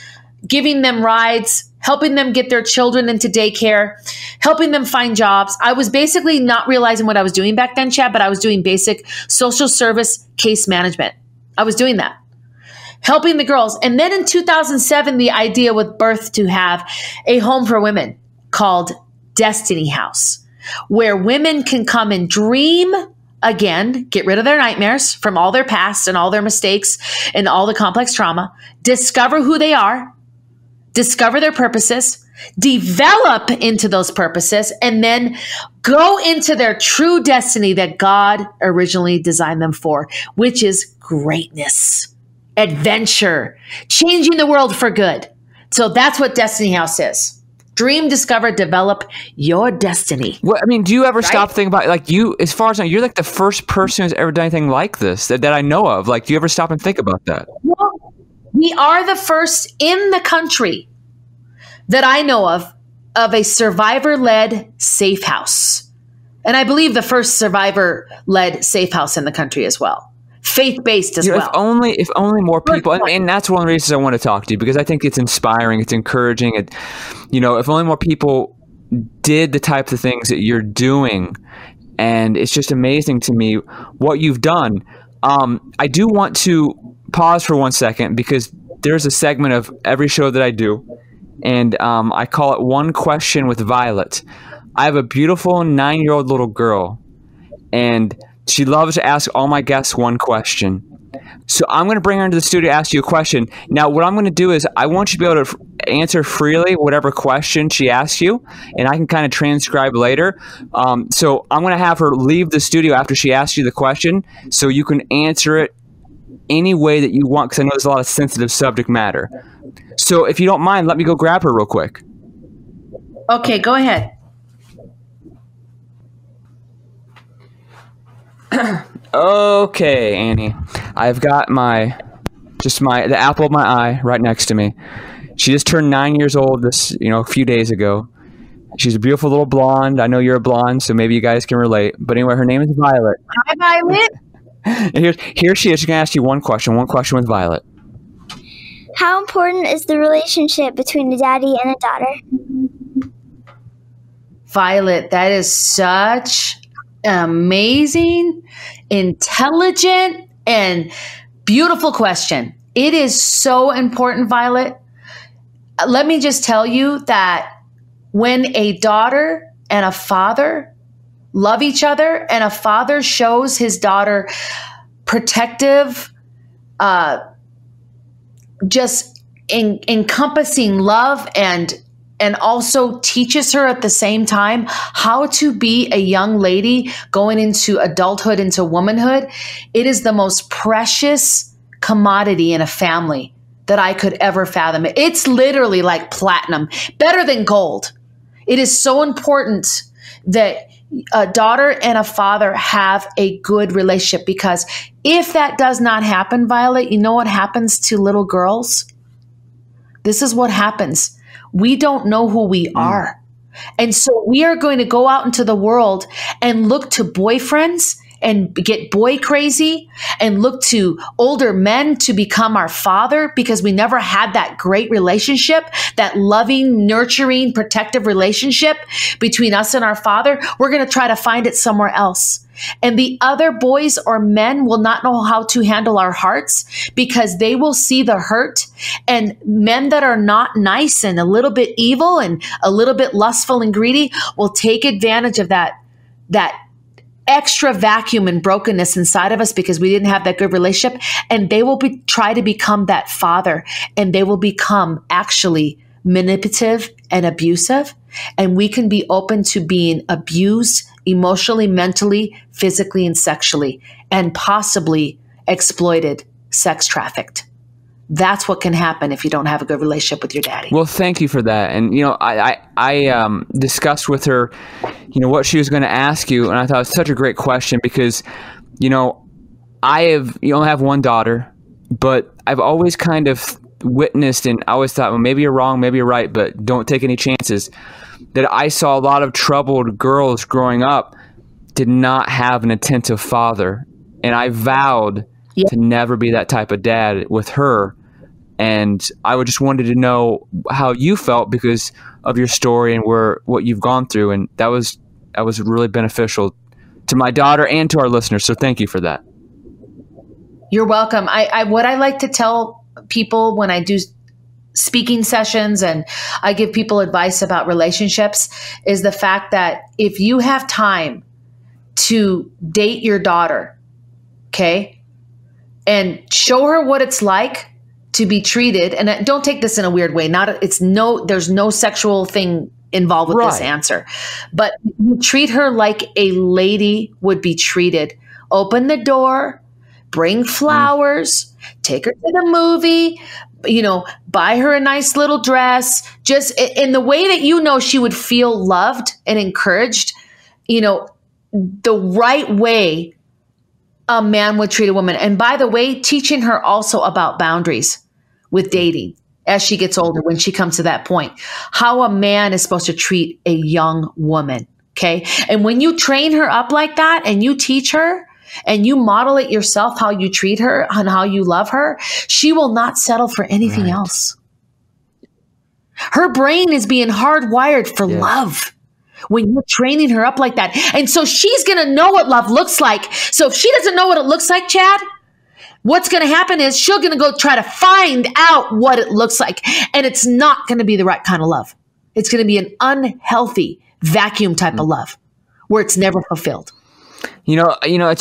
giving them rides, helping them get their children into daycare, helping them find jobs. I was basically not realizing what I was doing back then, Chad, but I was doing basic social service case management. I was doing that, helping the girls. And then in 2007, the idea with birth to have a home for women called Destiny House, where women can come and dream again, get rid of their nightmares from all their past and all their mistakes and all the complex trauma, discover who they are, discover their purposes, develop into those purposes, and then go into their true destiny that God originally designed them for, which is greatness, adventure, changing the world for good. So that's what Destiny House is. Dream, discover, develop your destiny. Well, I mean, do you ever stop thinking about, like, you, as far as I know, you're like the first person who's ever done anything like this that I know of. Like, do you ever stop and think about that? Well, we are the first in the country that I know of a survivor-led safe house. And I believe the first survivor-led safe house in the country as well. Faith-based as well. If only more people, and that's one of the reasons I want to talk to you, because I think it's inspiring, it's encouraging. It, you know, if only more people did the types of things that you're doing, and it's just amazing to me what you've done. I do want to pause for 1 second because there's a segment of every show that I do, and I call it One Question with Violet. I have a beautiful 9-year-old little girl, and she loves to ask all my guests one question. So I'm going to bring her into the studio to ask you a question. Now, what I'm going to do is I want you to be able to answer freely whatever question she asks you, and I can kind of transcribe later. So I'm going to have her leave the studio after she asks you the question so you can answer it any way that you want, because I know there's a lot of sensitive subject matter. So if you don't mind, let me go grab her real quick. Okay, go ahead. Okay, Annie. I've got my, the apple of my eye right next to me. She just turned 9 years old this, a few days ago. She's a beautiful little blonde. I know you're a blonde, so maybe you guys can relate. But anyway, her name is Violet. Hi, Violet. And here she is. She's going to ask you one question with Violet. How important is the relationship between a daddy and a daughter? Violet, that is such amazing, intelligent, and beautiful question. It is so important, Violet. Let me just tell you that when a daughter and a father love each other, and a father shows his daughter protective, just encompassing love, and also teaches her at the same time how to be a young lady going into adulthood, into womanhood. It is the most precious commodity in a family that I could ever fathom. It's literally like platinum, better than gold. It is so important that a daughter and a father have a good relationship, because if that does not happen, Violet, you know what happens to little girls? This is what happens. We don't know who we are. And so we are going to go out into the world and look to boyfriends and get boy crazy, and look to older men to become our father, because we never had that great relationship, that loving, nurturing, protective relationship between us and our father. We're going to try to find it somewhere else. And the other boys or men will not know how to handle our hearts, because they will see the hurt, and men that are not nice and a little bit evil and a little bit lustful and greedy will take advantage of that extra vacuum and brokenness inside of us, because we didn't have that good relationship. And they will try to become that father, and they will become actually manipulative and abusive. And we can be open to being abused emotionally, mentally, physically, and sexually, and possibly exploited, sex trafficked. That's what can happen if you don't have a good relationship with your daddy. Well, thank you for that. And, I discussed with her, what she was going to ask you. And I thought it was such a great question, because, you only have one daughter, but I've always kind of witnessed, and I always thought, well, maybe you're wrong, maybe you're right, but don't take any chances, that I saw a lot of troubled girls growing up did not have an attentive father. And I vowed to never be that type of dad with her, And I just wanted to know how you felt because of your story and what you've gone through. And that was really beneficial to my daughter and to our listeners. So thank you for that. You're welcome. What I like to tell people when I do speaking sessions and I give people advice about relationships is the fact that if you have time to date your daughter, okay, and show her what it's like to be treated, and don't take this in a weird way. There's no sexual thing involved with this answer, but treat her like a lady would be treated. Open the door, bring flowers, take her to the movie, buy her a nice little dress, just in the way that, she would feel loved and encouraged, the right way a man would treat a woman. And by the way, teaching her also about boundaries with dating as she gets older, when she comes to that point, how a man is supposed to treat a young woman. Okay. And when you train her up like that and you teach her and you model it yourself, how you treat her and how you love her, she will not settle for anything else. Her brain is being hardwired for love. When you're training her up like that. And so she's going to know what love looks like. So if she doesn't know what it looks like, Chad, what's going to happen is she's going to go try to find out what it looks like. And it's not going to be the right kind of love. It's going to be an unhealthy vacuum type of love where it's never fulfilled. It's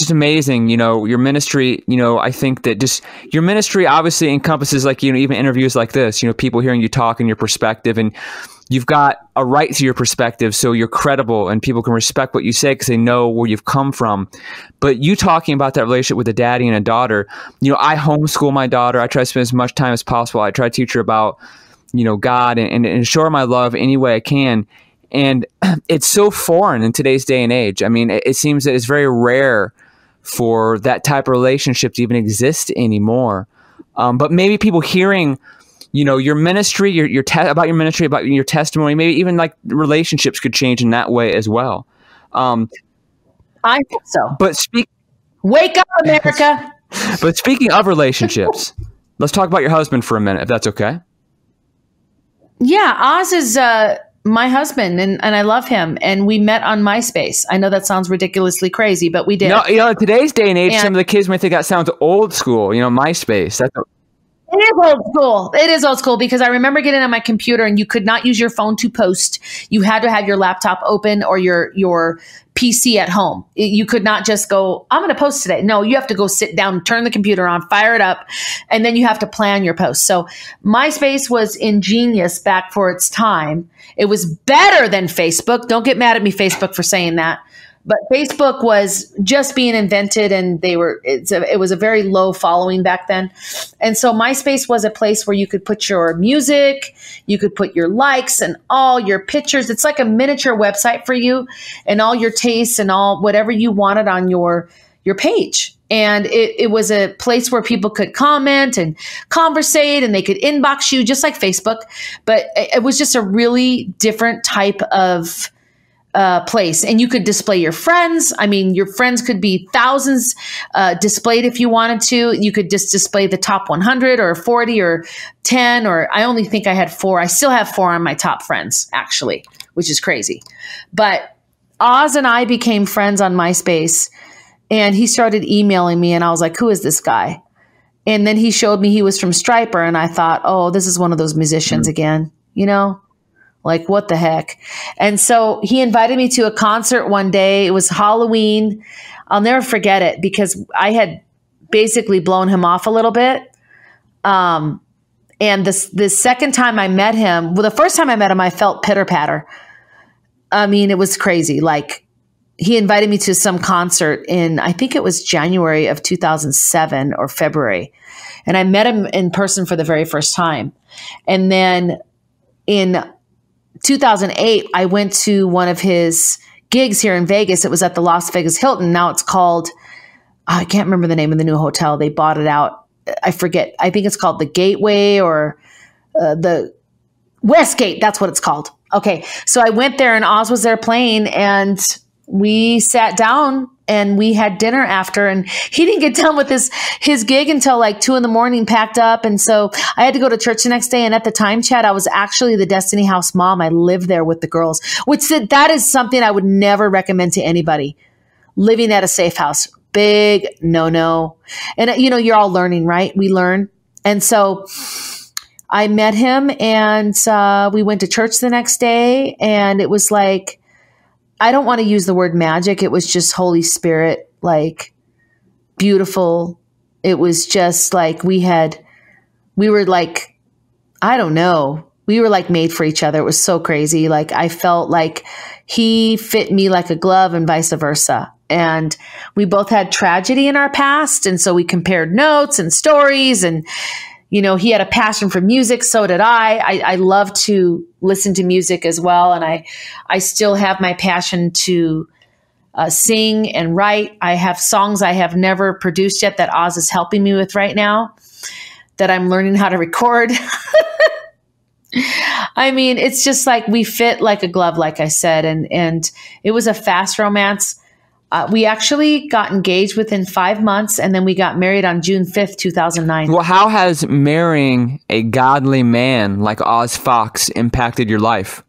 just amazing, your ministry, I think that your ministry obviously encompasses even interviews like this, people hearing you talk and your perspective, and you've got a right to your perspective. So you're credible and people can respect what you say because they know where you've come from. But you talking about that relationship with a daddy and a daughter, I homeschool my daughter. I try to spend as much time as possible. I try to teach her about, God and show her my love any way I can. And it's so foreign in today's day and age. I mean, it seems that it's very rare for that type of relationship to even exist anymore. But maybe people hearing, your ministry, about your testimony, maybe even relationships could change in that way as well. I think so. But wake up, America. But speaking of relationships, let's talk about your husband for a minute, if that's okay. Yeah, Oz is my husband, and I love him, and we met on MySpace. I know that sounds ridiculously crazy, but we did. No, today's day and age, some of the kids may think that sounds old school. MySpace. It is old school. It is old school because I remember getting on my computer and you could not use your phone to post. You had to have your laptop open or your PC at home. You could not just go, I'm going to post today. No, you have to go sit down, turn the computer on, fire it up, and then you have to plan your post. So MySpace was ingenious back for its time. It was better than Facebook. Don't get mad at me, Facebook, for saying that. But Facebook was just being invented, and it was a very low following back then. And so MySpace was a place where you could put your music, you could put your likes and all your pictures. It's like a miniature website for you and all your tastes and all whatever you wanted on your page. And it was a place where people could comment and conversate, and they could inbox you just like Facebook. But it was just a really different type of place, and you could display your friends. I mean, your friends could be thousands displayed if you wanted to. You could just display the top 100 or 40 or 10, or I only think I had 4. I still have 4 on my top friends, actually, which is crazy. But Oz and I became friends on MySpace, and he started emailing me, and I was like, who is this guy? And then he showed me he was from Stryper, and I thought, oh, this is one of those musicians again, Like, what the heck? And so he invited me to a concert one day. It was Halloween. I'll never forget it because I had basically blown him off a little bit. And the second time I met him, the first time I met him, I felt pitter-patter. I mean, it was crazy. Like, he invited me to some concert in, I think it was January of 2007 or February. And I met him in person for the very first time. And then in 2008, I went to one of his gigs here in Vegas. It was at the Las Vegas Hilton. Now it's called, I can't remember the name of the new hotel. They bought it out. I forget. I think it's called the Gateway or the Westgate. That's what it's called. Okay. So I went there and Oz was there playing, and we sat down and we had dinner after, and he didn't get done with his gig until like 2 in the morning, packed up. And so I had to go to church the next day. And at the time, Chad, I was actually the Destiny House mom. I lived there with the girls, which that is something I would never recommend to anybody. Living at a safe house, big no-no. And you know, you're all learning, right? We learn. And so I met him, and we went to church the next day, and it was like, I don't want to use the word magic. It was just Holy Spirit, like beautiful. It was just like we were like, I don't know. We were like made for each other. It was so crazy. Like I felt like he fit me like a glove and vice versa. And we both had tragedy in our past. And so we compared notes and stories, and, you know, he had a passion for music. So did I. I love to listen to music as well. And I still have my passion to sing and write. I have songs I have never produced yet that Oz is helping me with right now that I'm learning how to record. I mean, it's just like we fit like a glove, like I said, and it was a fast romance. We actually got engaged within 5 months, and then we got married on June 5th, 2009. Well, how has marrying a godly man like Oz Fox impacted your life?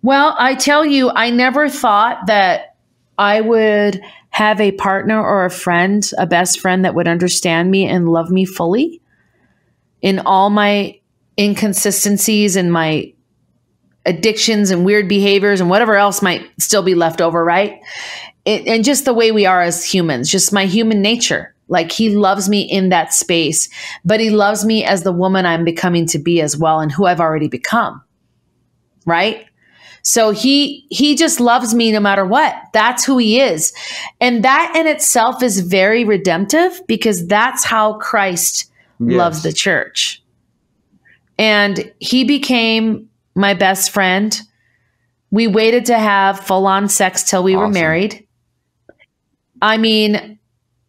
Well, I tell you, I never thought that I would have a partner or a friend, a best friend that would understand me and love me fully. In all my inconsistencies and my addictions and weird behaviors and whatever else might still be left over, right? And just the way we are as humans, just my human nature. Like he loves me in that space, but he loves me as the woman I'm becoming to be as well and who I've already become, right? So he just loves me no matter what. That's who he is. And that in itself is very redemptive, because that's how Christ loves the church. And he became my best friend. We waited to have full-on sex till we were married. I mean,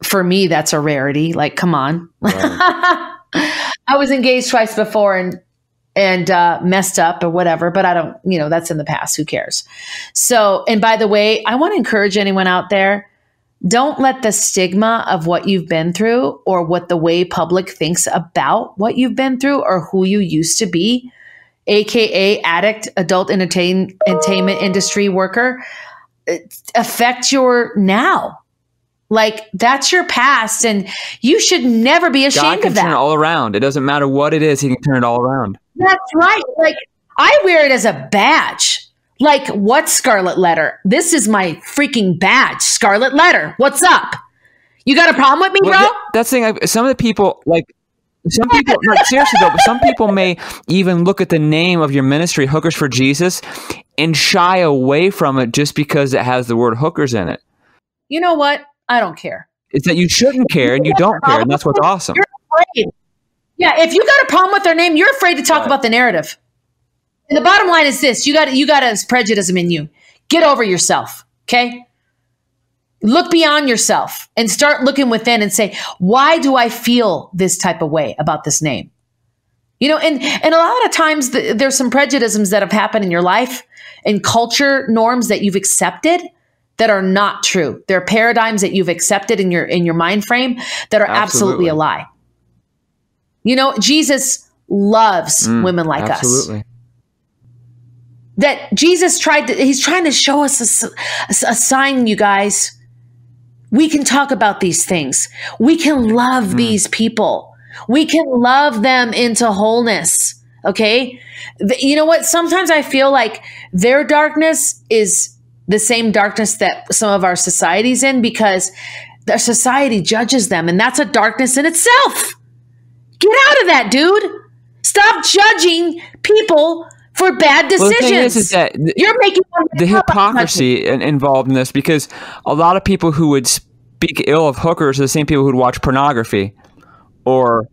for me, that's a rarity. Like, come on. Right. I was engaged twice before and messed up or whatever, but I don't, you know, that's in the past. Who cares? So, and by the way, I want to encourage anyone out there, don't let the stigma of what you've been through or what the way public thinks about what you've been through or who you used to be, AKA addict, adult entertainment industry worker, affect your now. Like that's your past, and you should never be ashamed of that. God can turn it all around. It doesn't matter what it is. He can turn it all around. That's right. Like I wear it as a badge. Like, what scarlet letter? This is my freaking badge, scarlet letter. What's up? You got a problem with me, bro? That's the thing. Some of the people, like, some people, like, seriously though, but some people may even look at the name of your ministry, Hookers for Jesus, and shy away from it just because it has the word hookers in it. You know what? I don't care. It's that you shouldn't care, and you don't care, and that's what's awesome. You're afraid. Yeah, if you got a problem with their name, you're afraid to talk about the narrative. And the bottom line is this, you got a prejudice in you. Get over yourself, okay? Look beyond yourself and start looking within and say, why do I feel this type of way about this name? You know, and a lot of times there's some prejudices that have happened in your life and culture norms that you've accepted that are not true. There are paradigms that you've accepted in your mind frame that are absolutely a lie. You know, Jesus loves women like us. That Jesus he's trying to show us a sign, you guys. We can talk about these things. We can love these people. We can love them into wholeness. Okay. You know what? Sometimes I feel like their darkness is the same darkness that some of our society's in, because their society judges them. And that's a darkness in itself. Get out of that, dude. Stop judging people for bad decisions. Well, the thing is that you're making the hypocrisy involved in this, because a lot of people who would speak ill of hookers are the same people who'd watch pornography or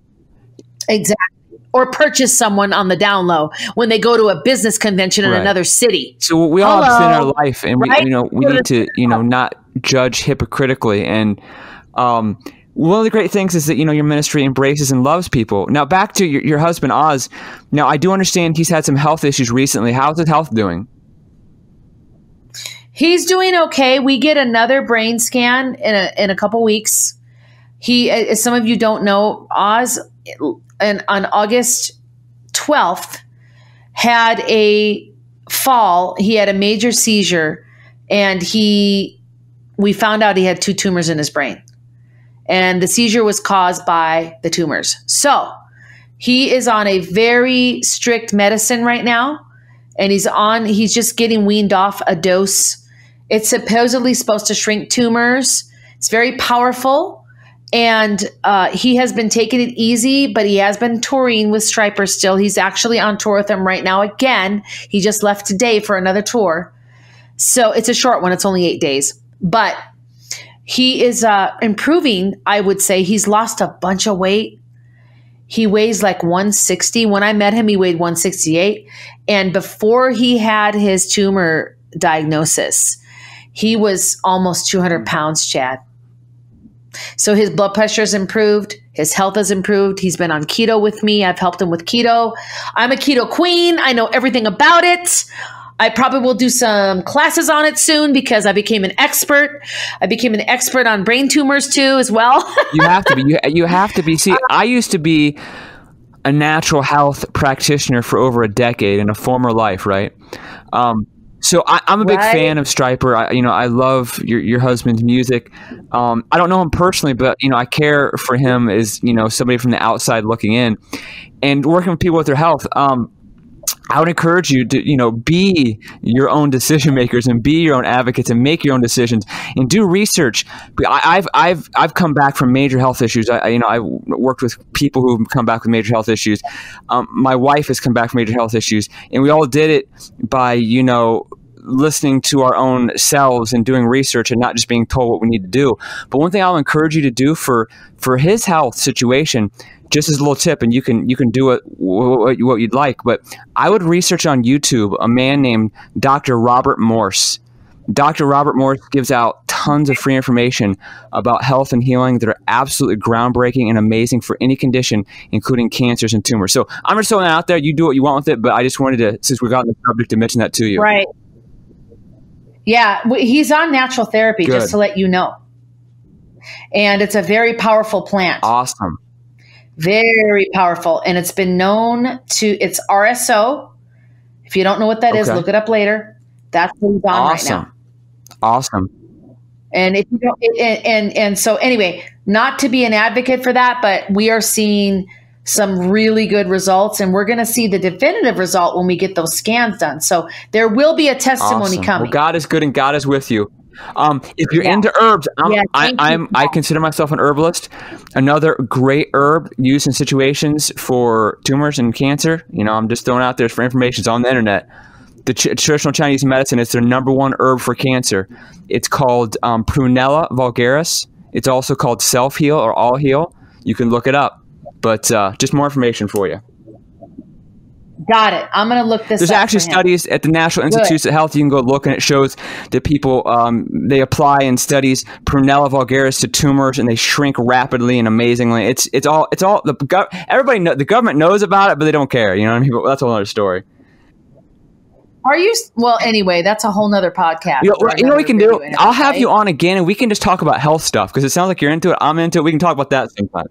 or purchase someone on the down low when they go to a business convention in another city. So we all have sin in our life, and we, you know, we need to, you know, not judge hypocritically. And one of the great things is that, you know, your ministry embraces and loves people. Now, back to your husband, Oz. Now, I do understand he's had some health issues recently. How's his health doing? He's doing okay. We get another brain scan in a couple weeks. He, as some of you don't know, Oz, and on August 12th, had a fall. He had a major seizure, and we found out he had two tumors in his brain, and the seizure was caused by the tumors. So he is on a very strict medicine right now, and he's just getting weaned off a dose. It's supposedly supposed to shrink tumors. It's very powerful, and he has been taking it easy, but he has been touring with Stryper still. He's actually on tour with him right now again. He just left today for another tour. So it's a short one. It's only 8 days. But he is improving, I would say. He's lost a bunch of weight. He weighs like 160. When I met him, he weighed 168. And before he had his tumor diagnosis, he was almost 200 pounds, Chad. So his blood pressure has improved. His health has improved. He's been on keto with me. I've helped him with keto. I'm a keto queen. I know everything about it. I probably will do some classes on it soon because I became an expert. I became an expert on brain tumors too, as well. You have to be. You have to be. See, I used to be a natural health practitioner for over a decade in a former life, right? So I'm a big fan of Stryper. I love your husband's music. I don't know him personally, but I care for him as somebody from the outside looking in, and working with people with their health. I would encourage you to, be your own decision makers and be your own advocates and make your own decisions and do research. I've come back from major health issues. I worked with people who've come back with major health issues. My wife has come back from major health issues, and we all did it by, listening to our own selves and doing research and not just being told what we need to do. But one thing I'll encourage you to do for his health situation, just as a little tip, and you can do it what you'd like, but I would research on YouTube a man named Dr. Robert Morse. Dr. Robert Morse gives out tons of free information about health and healing that are absolutely groundbreaking and amazing for any condition, including cancers and tumors. So I'm just throwing that out there. You do what you want with it, but I just wanted to, since we got on the subject, to mention that to you. Right. Yeah, he's on natural therapy. Good. Just to let you know. And it's a very powerful plant. Awesome. Very powerful. And it's been known to, it's RSO. If you don't know what that is, look it up later. That's what he's on right now. Awesome. And if you don't, and so anyway, not to be an advocate for that, but we are seeing some really good results, and we're going to see the definitive result when we get those scans done. So there will be a testimony coming. Well, God is good and God is with you. If you're into herbs, I consider myself an herbalist. Another great herb used in situations for tumors and cancer. I'm just throwing out there for information. It's on the internet. The traditional Chinese medicine is their #1 herb for cancer. It's called Prunella vulgaris. It's also called self-heal or all heal. You can look it up. But just more information for you. Got it. I'm going to look this up. There's actually studies at the National Institutes of Health. You can go look, and it shows that people, they apply in studies Prunella vulgaris to tumors, and they shrink rapidly and amazingly. It's all the government knows about it, but they don't care. You know what I mean? But that's a whole other story. Well, anyway, that's a whole nother podcast. You know what we can do? I'll have you on again, and we can just talk about health stuff, because it sounds like you're into it. I'm into it. We can talk about that sometime.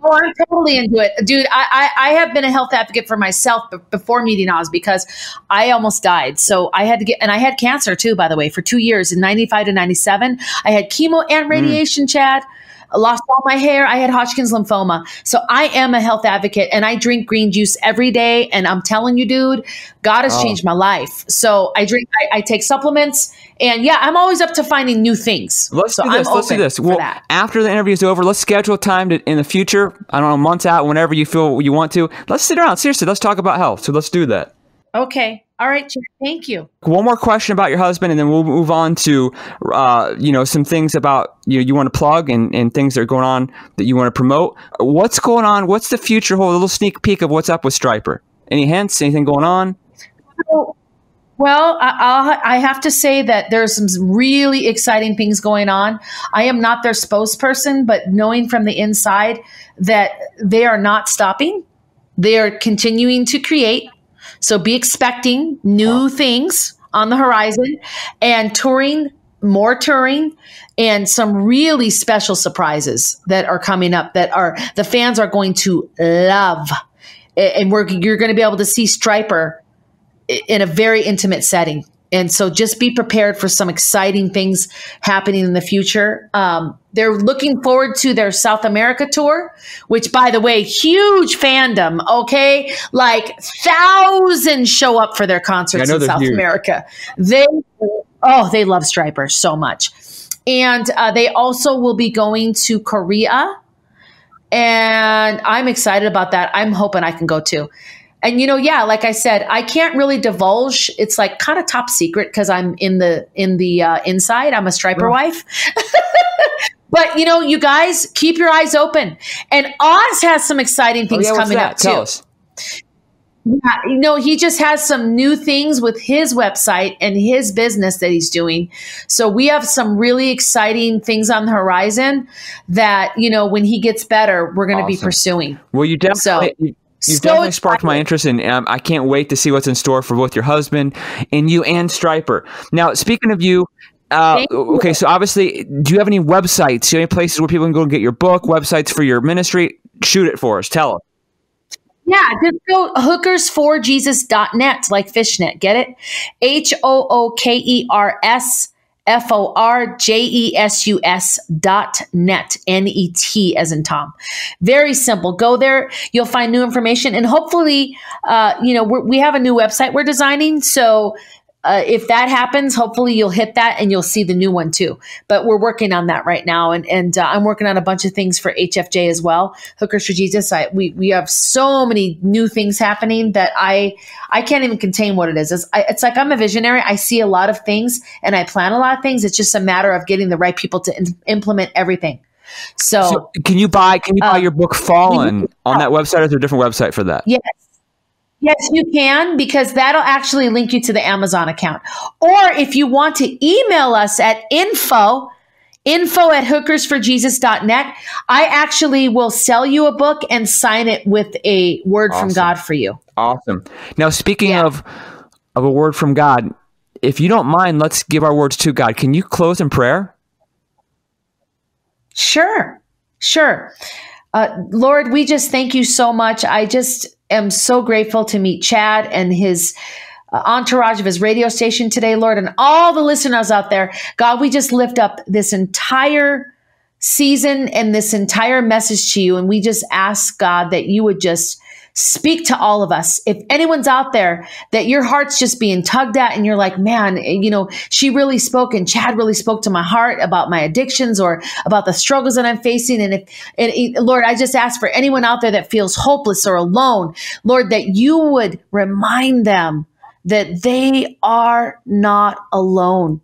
Oh, I'm totally into it. Dude, I have been a health advocate for myself before meeting Oz, because I almost died. So I had to get, and I had cancer too, by the way, for 2 years, in 95 to 97. I had chemo and radiation, Chad. I lost all my hair. I had Hodgkin's lymphoma. So I am a health advocate, and I drink green juice every day. And I'm telling you, dude, God has changed my life. So I take supplements. And yeah, I'm always up to finding new things. Let's do this. Well, after the interview is over, let's schedule time in the future. I don't know, months out, whenever you feel you want to. Let's sit around. Seriously, let's talk about health. So let's do that. Okay. All right, Chad. Thank you. One more question about your husband, and then we'll move on to, some things about you want to plug and things that are going on that you want to promote. What's going on? What's the future? Hold a little sneak peek of what's up with Stryper. Any hints? Anything going on? Well, I have to say that there's some really exciting things going on. I am not their spokesperson, but knowing from the inside that they are not stopping. They are continuing to create. So be expecting new things on the horizon, and touring, more touring, and some really special surprises that are coming up that are the fans are going to love. And you're going to be able to see Stryper in a very intimate setting. And so just be prepared for some exciting things happening in the future. They're looking forward to their South America tour, which, by the way, huge fandom, okay? Like, thousands show up for their concerts in South America. They love Stryper so much. And they also will be going to Korea. And I'm excited about that. I'm hoping I can go too. And, like I said, I can't really divulge. It's like kind of top secret because I'm in the inside. I'm a Stryper wife. But, you guys keep your eyes open. And Oz has some exciting things coming up too. Tell us. Yeah, he just has some new things with his website and his business that he's doing. So we have some really exciting things on the horizon that, when he gets better, we're going to be pursuing. Well, you definitely... You've definitely sparked my interest, and I can't wait to see what's in store for both your husband and you and Stryper. Now, speaking of you, okay, so obviously, do you have any websites, any places where people can go and get your book, websites for your ministry? Shoot it for us. Tell us. Yeah, just go hookersforjesus.net, like fishnet. Get it? HOOKERSFORJESUS.net, N-E-T as in Tom. Very simple. Go there. You'll find new information. And hopefully, we have a new website we're designing. So if that happens, hopefully you'll hit that and you'll see the new one too. But we're working on that right now. And I'm working on a bunch of things for HFJ as well. Hookers for Jesus. We have so many new things happening that I can't even contain what it is. It's like I'm a visionary. I see a lot of things and I plan a lot of things. It's just a matter of getting the right people to implement everything. So can you buy your book Fallen on that website, or is there a different website for that? Yes. Yes, you can, because that'll actually link you to the Amazon account. Or if you want to email us at info@hookersforjesus.net, I actually will sell you a book and sign it with a word from God for you. Awesome. Now, speaking of a word from God, if you don't mind, let's give our words to God. Can you close in prayer? Sure. Lord, we just thank you so much. I'm so grateful to meet Chad and his entourage of his radio station today, Lord, and all the listeners out there. God, we just lift up this entire season and this entire message to you. And we just ask, God, that you would just speak to all of us. If anyone's out there that your heart's just being tugged at and you're like, man, she really spoke and Chad really spoke to my heart about my addictions or about the struggles that I'm facing. And Lord, I just ask for anyone out there that feels hopeless or alone, Lord, that you would remind them that they are not alone,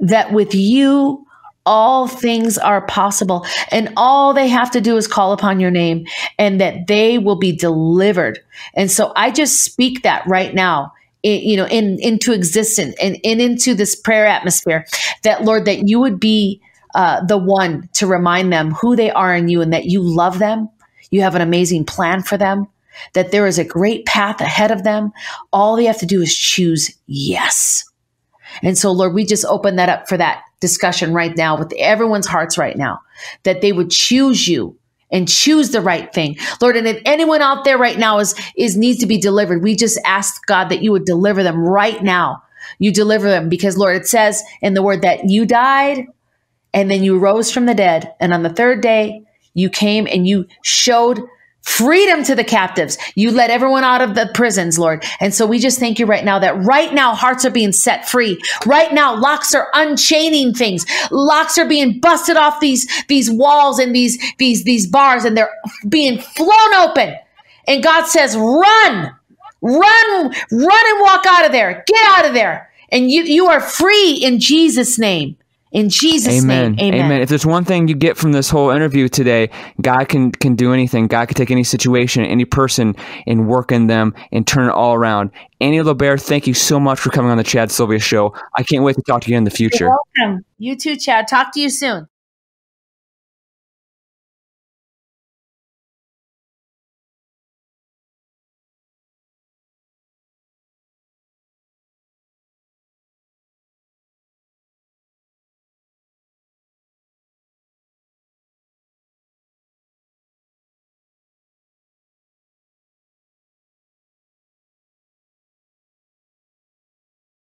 that with you, all things are possible, and all they have to do is call upon your name, and that they will be delivered. And so I just speak that right now, into existence and into this prayer atmosphere, that Lord, that you would be the one to remind them who they are in you, and that you love them. You have an amazing plan for them, that there is a great path ahead of them. All they have to do is choose yes. And so, Lord, we just open that up for that discussion right now with everyone's hearts right now, that they would choose you and choose the right thing, Lord. And if anyone out there right now needs to be delivered, we just ask, God, that you would deliver them right now. You deliver them because, Lord, it says in the word that you died and then you rose from the dead. And on the third day, you came and you showed freedom to the captives. You let everyone out of the prisons, Lord. And so we just thank you right now that right now hearts are being set free. Right now locks are unchaining things. Locks are being busted off these walls and these bars, and they're being flown open. And God says, run and walk out of there. Get out of there. And you are free in Jesus' name. In Jesus' name, amen. If there's one thing you get from this whole interview today, God can do anything. God can take any situation, any person, and work in them and turn it all around. Annie Lobert, thank you so much for coming on the Chad Silveus Show. I can't wait to talk to you in the future. You're welcome. You too, Chad. Talk to you soon.